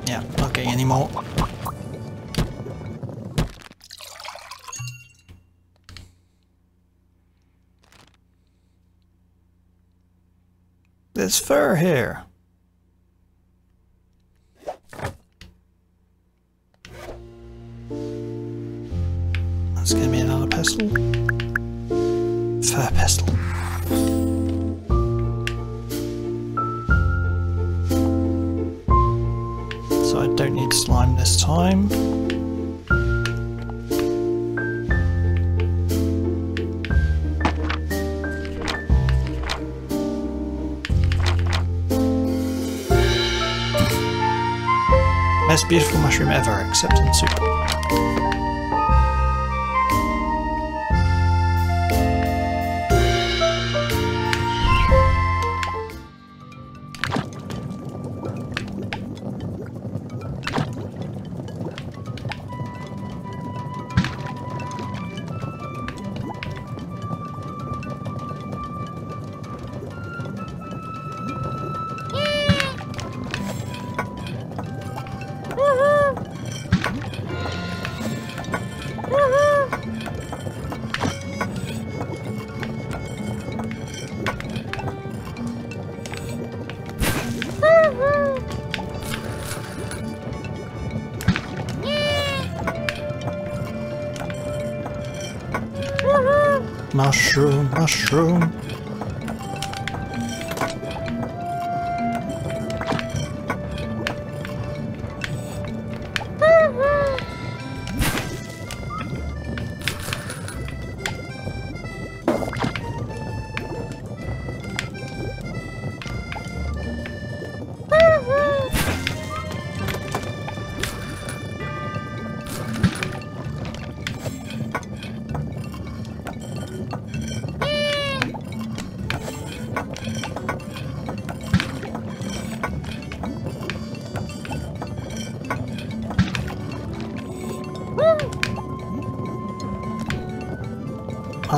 Yeah, not getting any more. There's fur here. That's gonna be another pestle. Fur pestle. So I don't need slime this time. Best beautiful mushroom ever, except in soup. Mushroom, mushroom.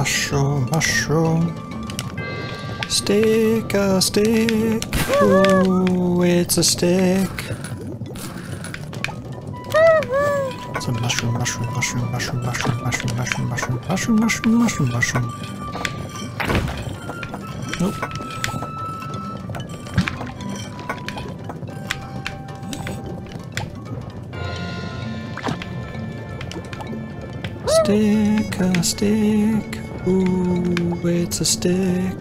Mushroom, mushroom. Stick, a stick. Oh, it's a stick. It's a mushroom, mushroom, mushroom, mushroom, mushroom, mushroom, mushroom, mushroom, mushroom, mushroom, mushroom, mushroom. Nope. Stick, a stick. Ooh, it's a stick.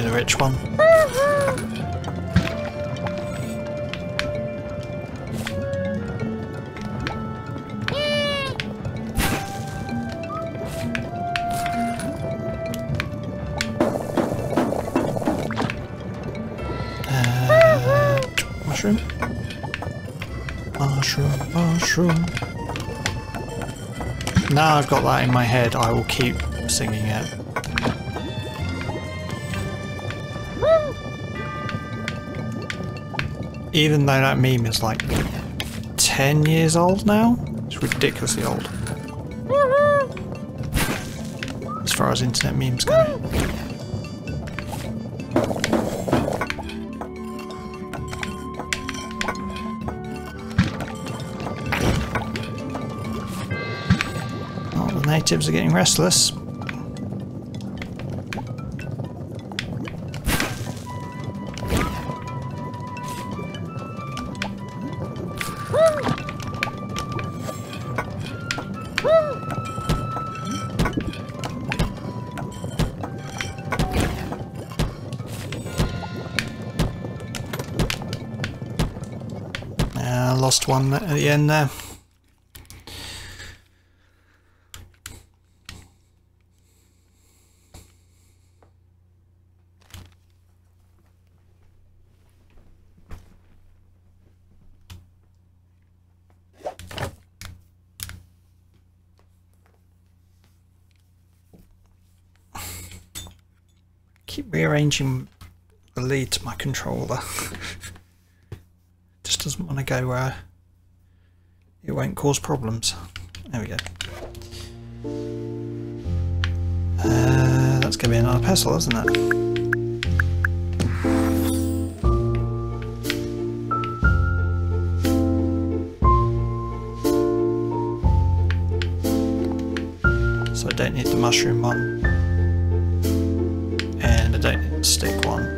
The rich one. uh, mushroom, mushroom, mushroom. Now I've got that in my head, I will keep singing it. Even though that meme is like ten years old now, it's ridiculously old. As far as internet memes go. Oh, the natives are getting restless. One at the end there. Keep rearranging the lead to my controller. Just doesn't want to go where I it won't cause problems. There we go. Uh, that's going to be another pestle, isn't it? So I don't need the mushroom one. And I don't need the stick one.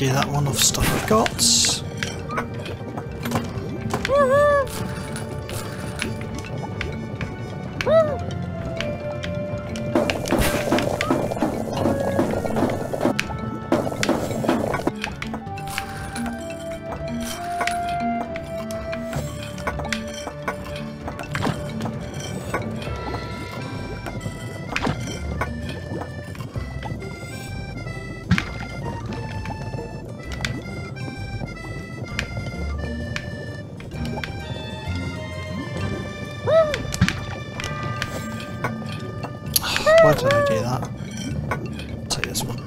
empty that one of stuff I've got. Why did I do that? I'll take this one.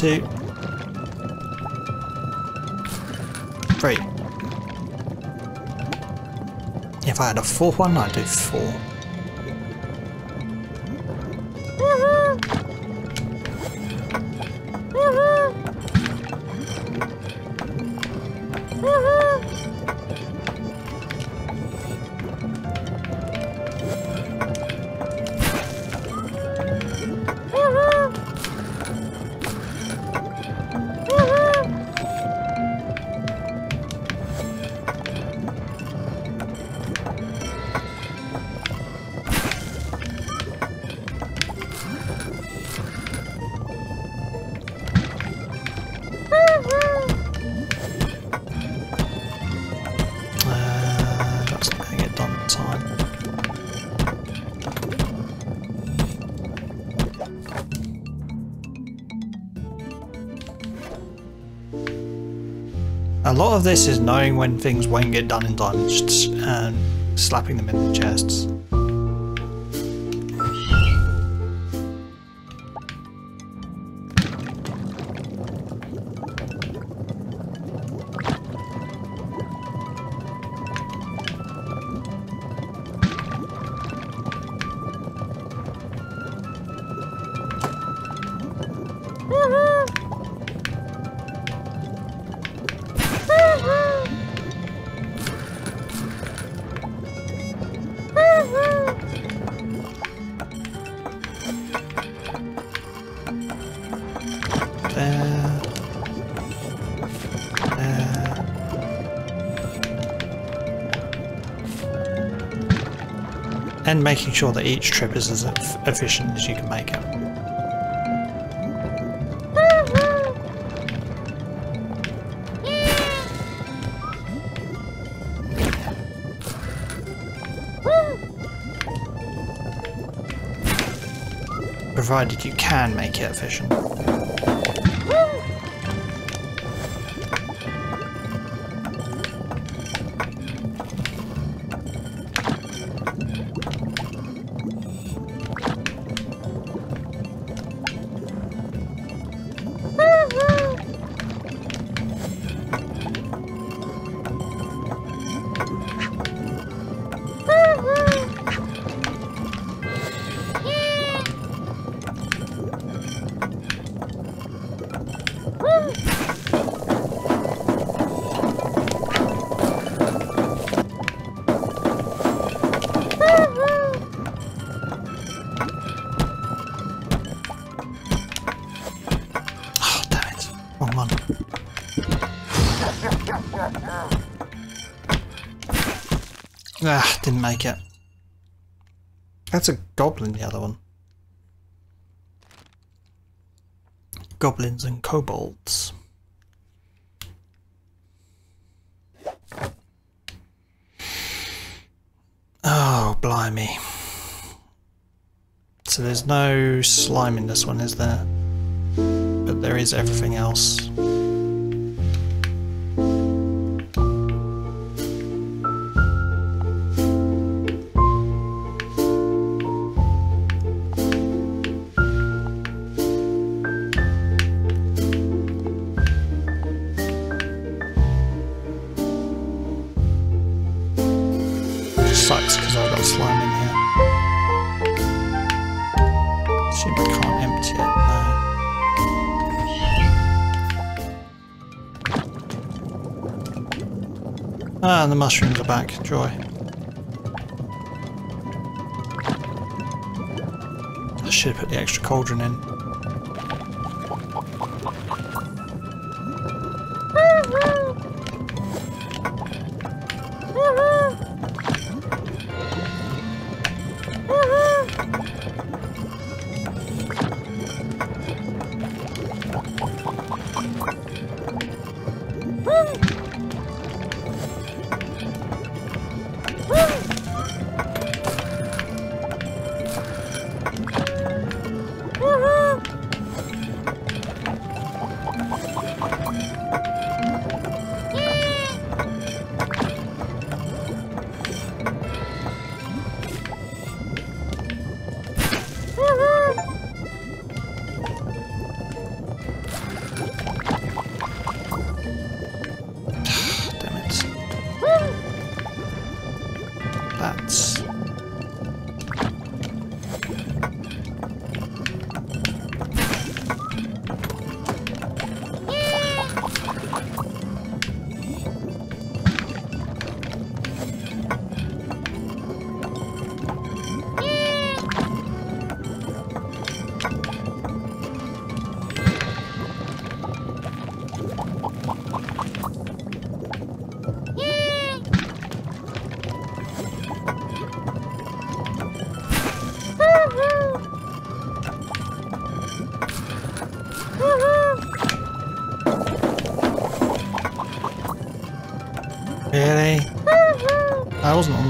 Two, three. If I had a fourth one, I'd do four. Woohoo! Woohoo! A lot of this is knowing when things won't get done in time and just um, slapping them in the chests. And making sure that each trip is as efficient as you can make it. Provided you can make it efficient. Ah, didn't make it. That's a goblin, the other one. Goblins and kobolds. Oh, blimey. So there's no slime in this one, is there? But there is everything else. Ah, and the mushrooms are back. Joy. I should have put the extra cauldron in.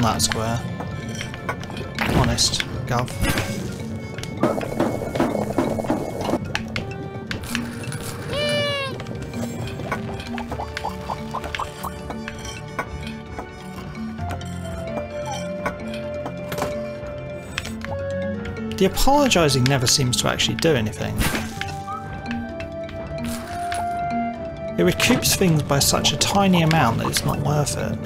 That square. Honest, Gov. The apologising never seems to actually do anything. It recoups things by such a tiny amount that it's not worth it.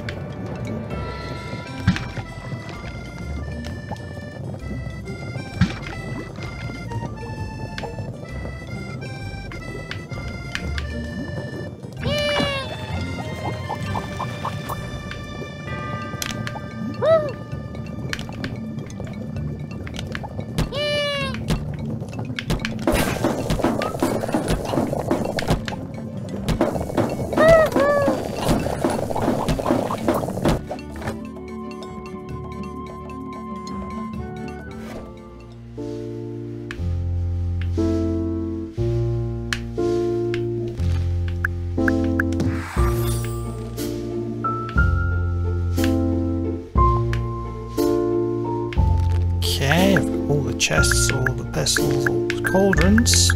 Chests, all the vessels, all the cauldrons.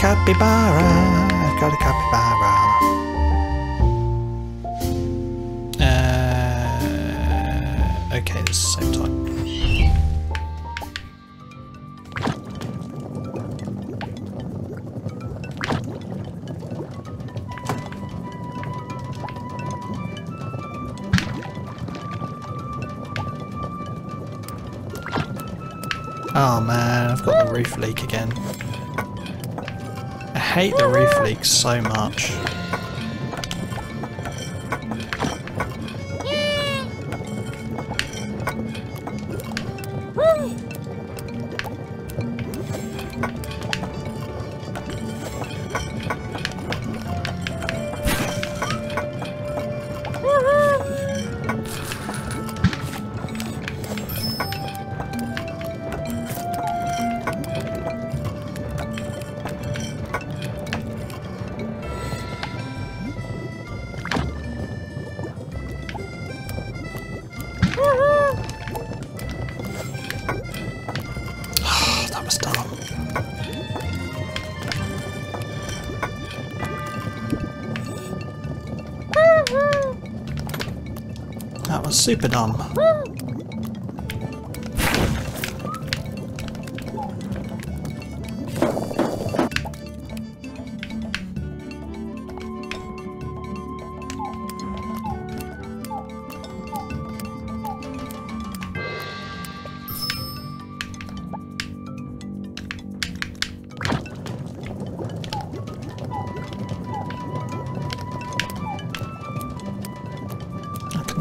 Capybara. Got a capybara. Uh, okay, it's the same time. Oh man, I've got the roof leak again. I hate the roof leak so much. Super dumb.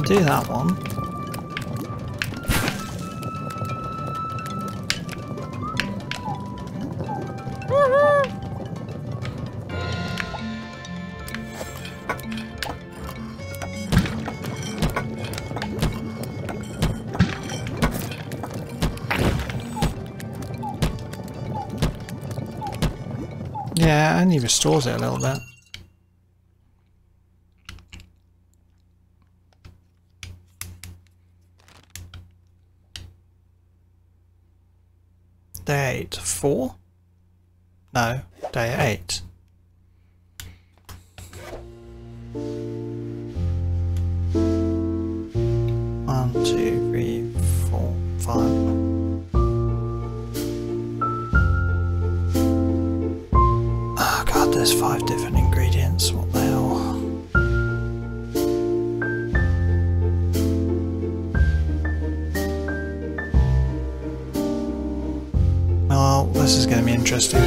do that one. Yeah, and he restores it a little bit. Day eight, four? No, day eight. One, two, three, four, five. There's five different ingredients, what the hell. Well, this is going to be interesting.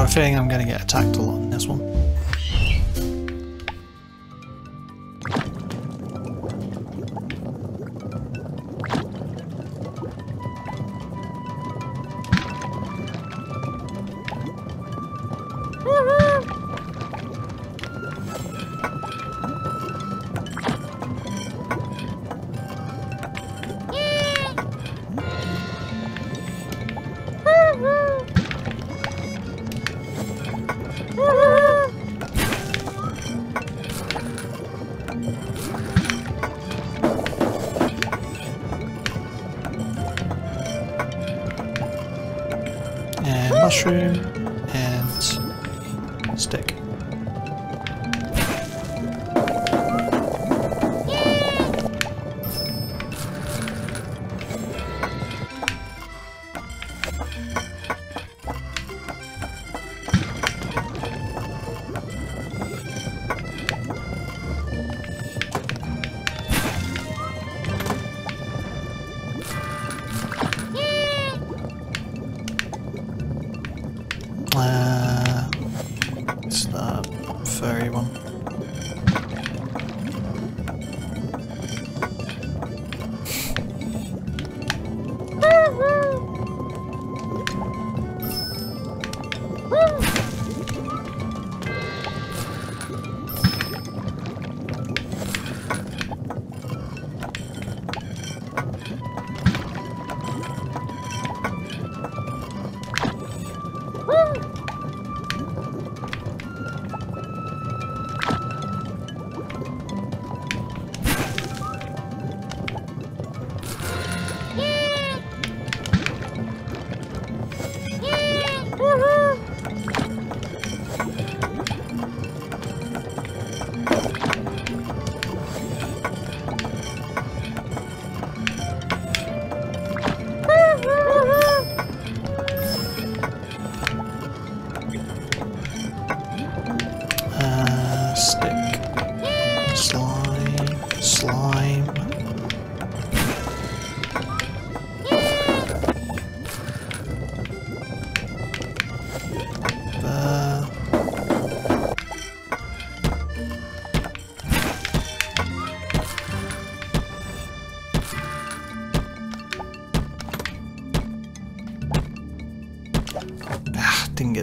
I think I'm going to get attacked a lot in this one. And stick.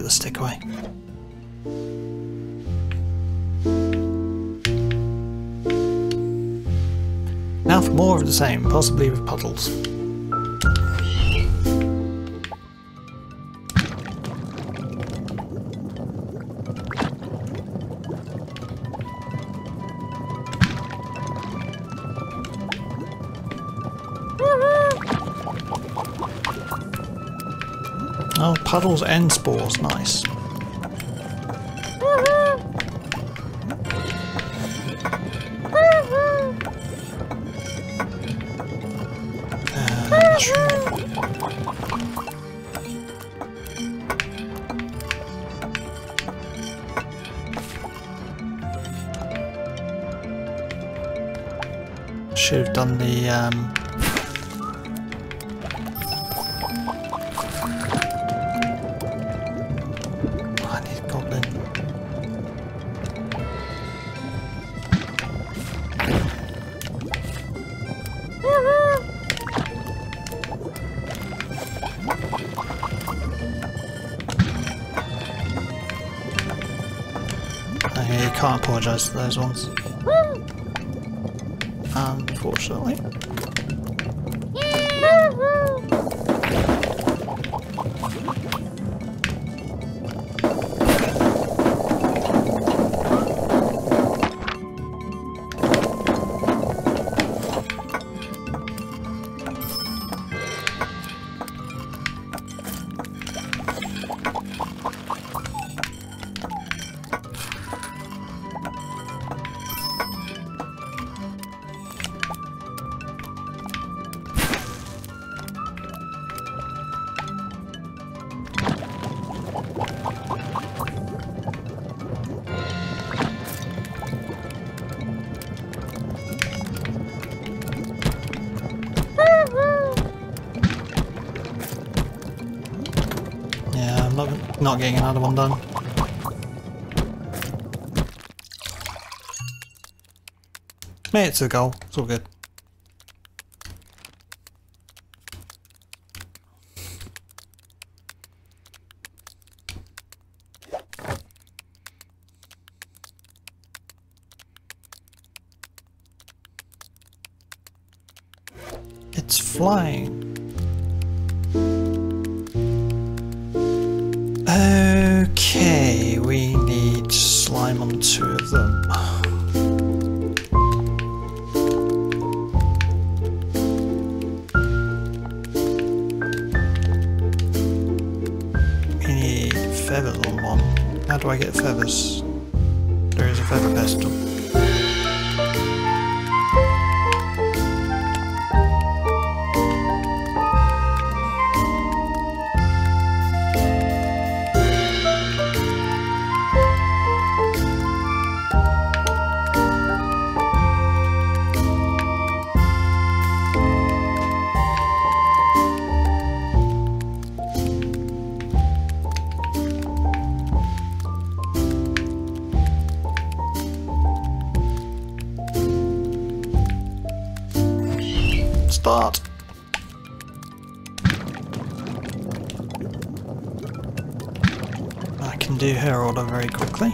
Stick away. Now for more of the same, possibly with puddles. Oh, puddles and spores, nice. Should have done the um, oh, I need a goblin. Okay, you can't apologise to those ones. Unfortunately. Not getting another one done. Made it to the goal, it's all good. It's flying. Start. I can do her order very quickly.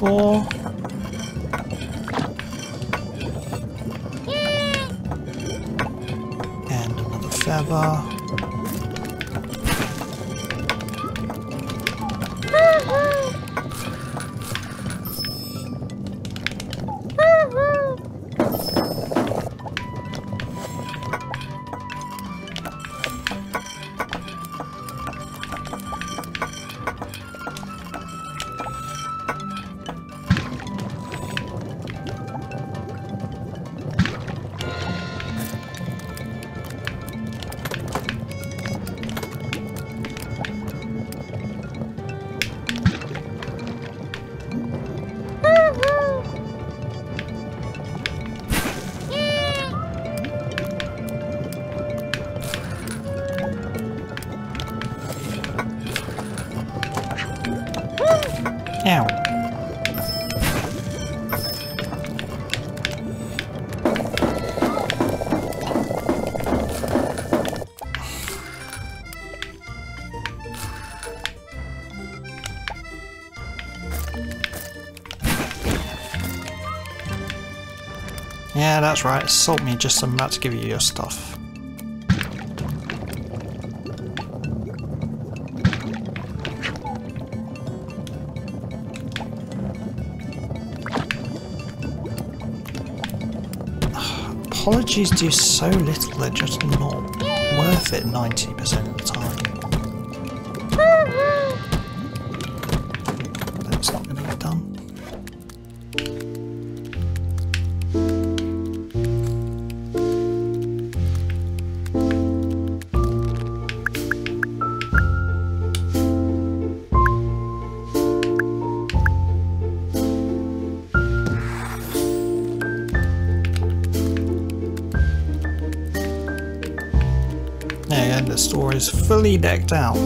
Four. And another feather. Ow. Yeah, that's right. Assault me just so I'm about to give you your stuff. Apologies do so little, they're just not worth it ninety percent of the time. That's not going to be is fully decked out.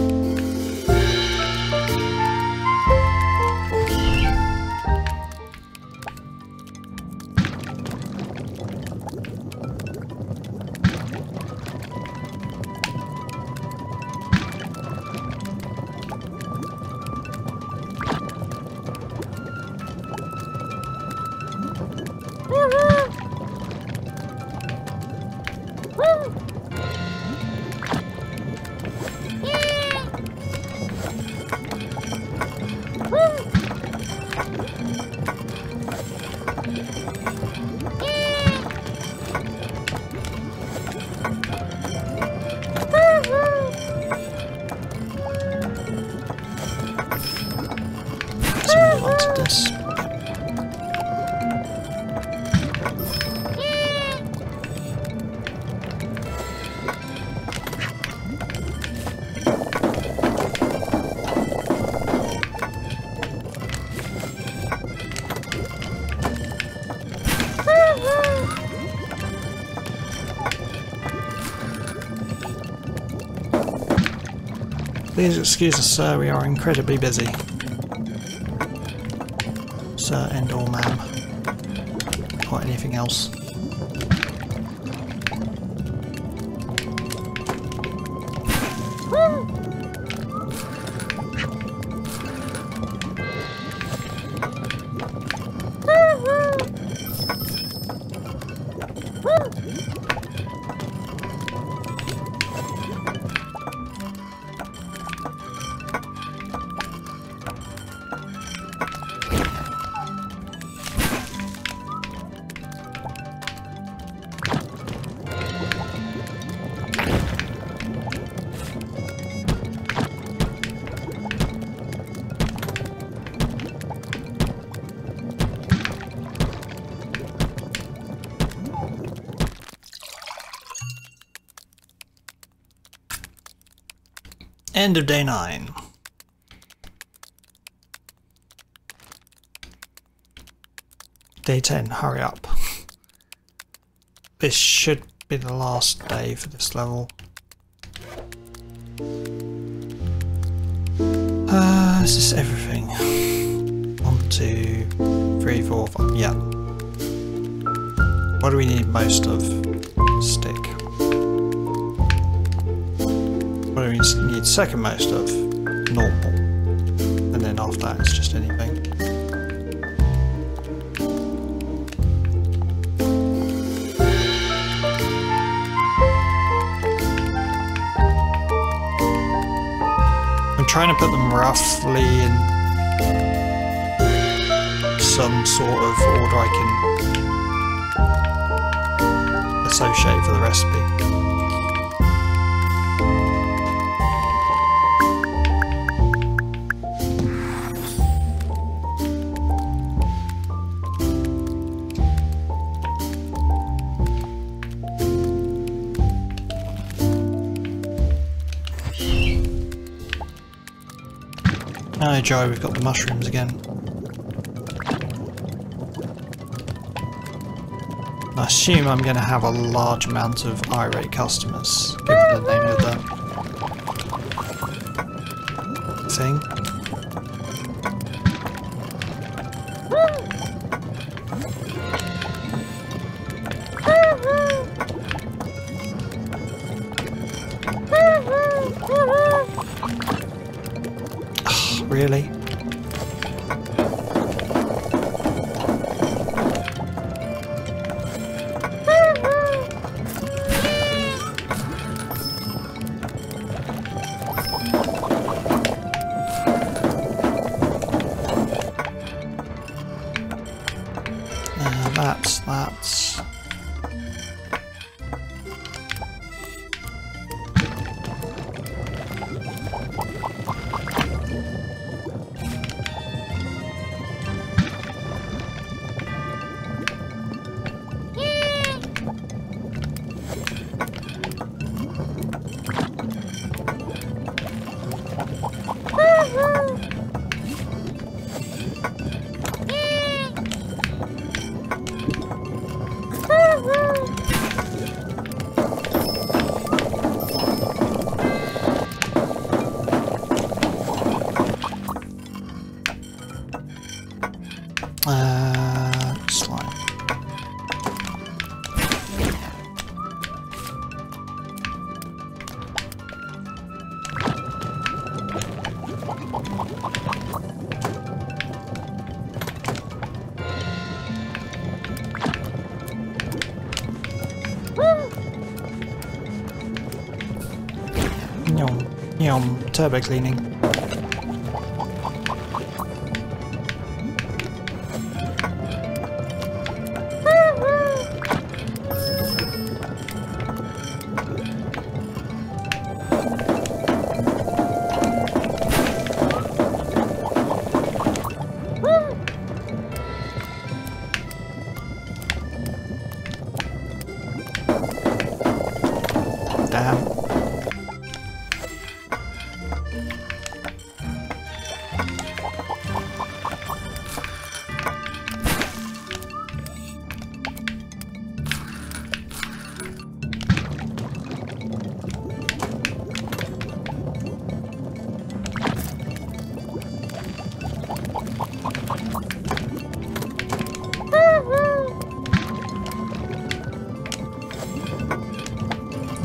Please excuse us, sir, we are incredibly busy. Sir and or ma'am. Or anything else. End of day nine. Day ten, hurry up. This should be the last day for this level. Uh, this is everything. One, two, three, four, five, yeah. What do we need most of? Stick. What do we need second most of? Normal. And then after that it's just anything. I'm trying to put them roughly in some sort of order I can associate for the recipe. Oh joy, we've got the mushrooms again. I assume I'm going to have a large amount of irate customers, given the name of the thing. really. Turbo cleaning.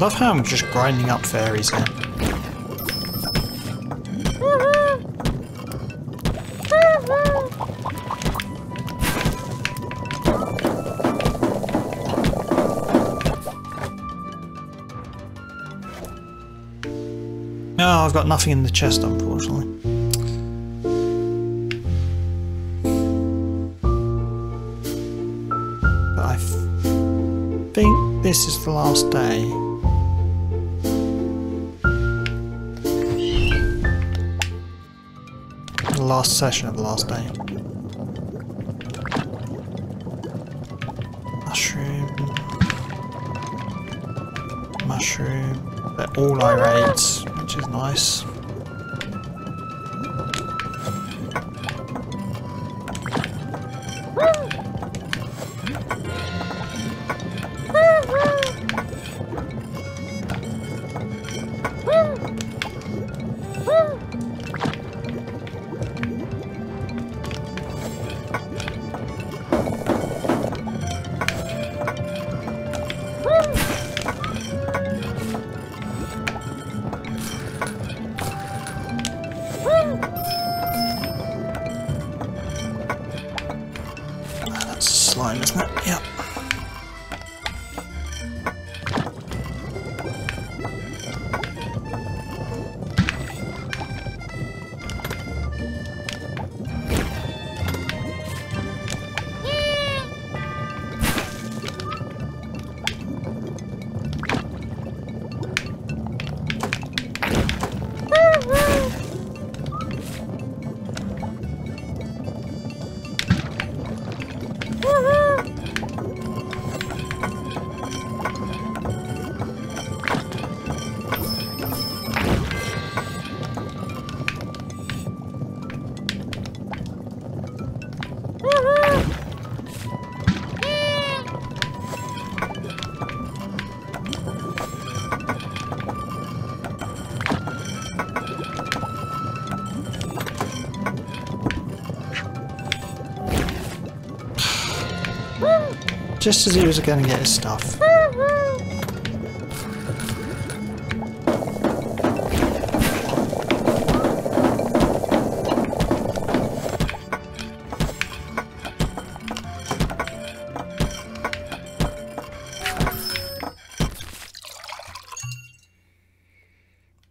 I love how I'm just grinding up fairies now. No, I've got nothing in the chest, unfortunately. But I think this is the last day. Last session of the last day. Mushroom. Mushroom. They're all irate, which is nice. Just as he was going to get his stuff.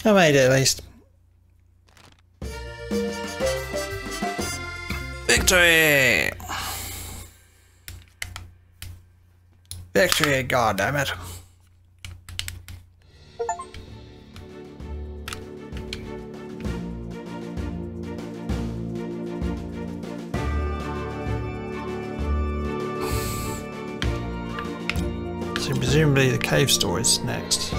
I made it at least. Victory! Victory, goddammit. Presumably the cave story's next.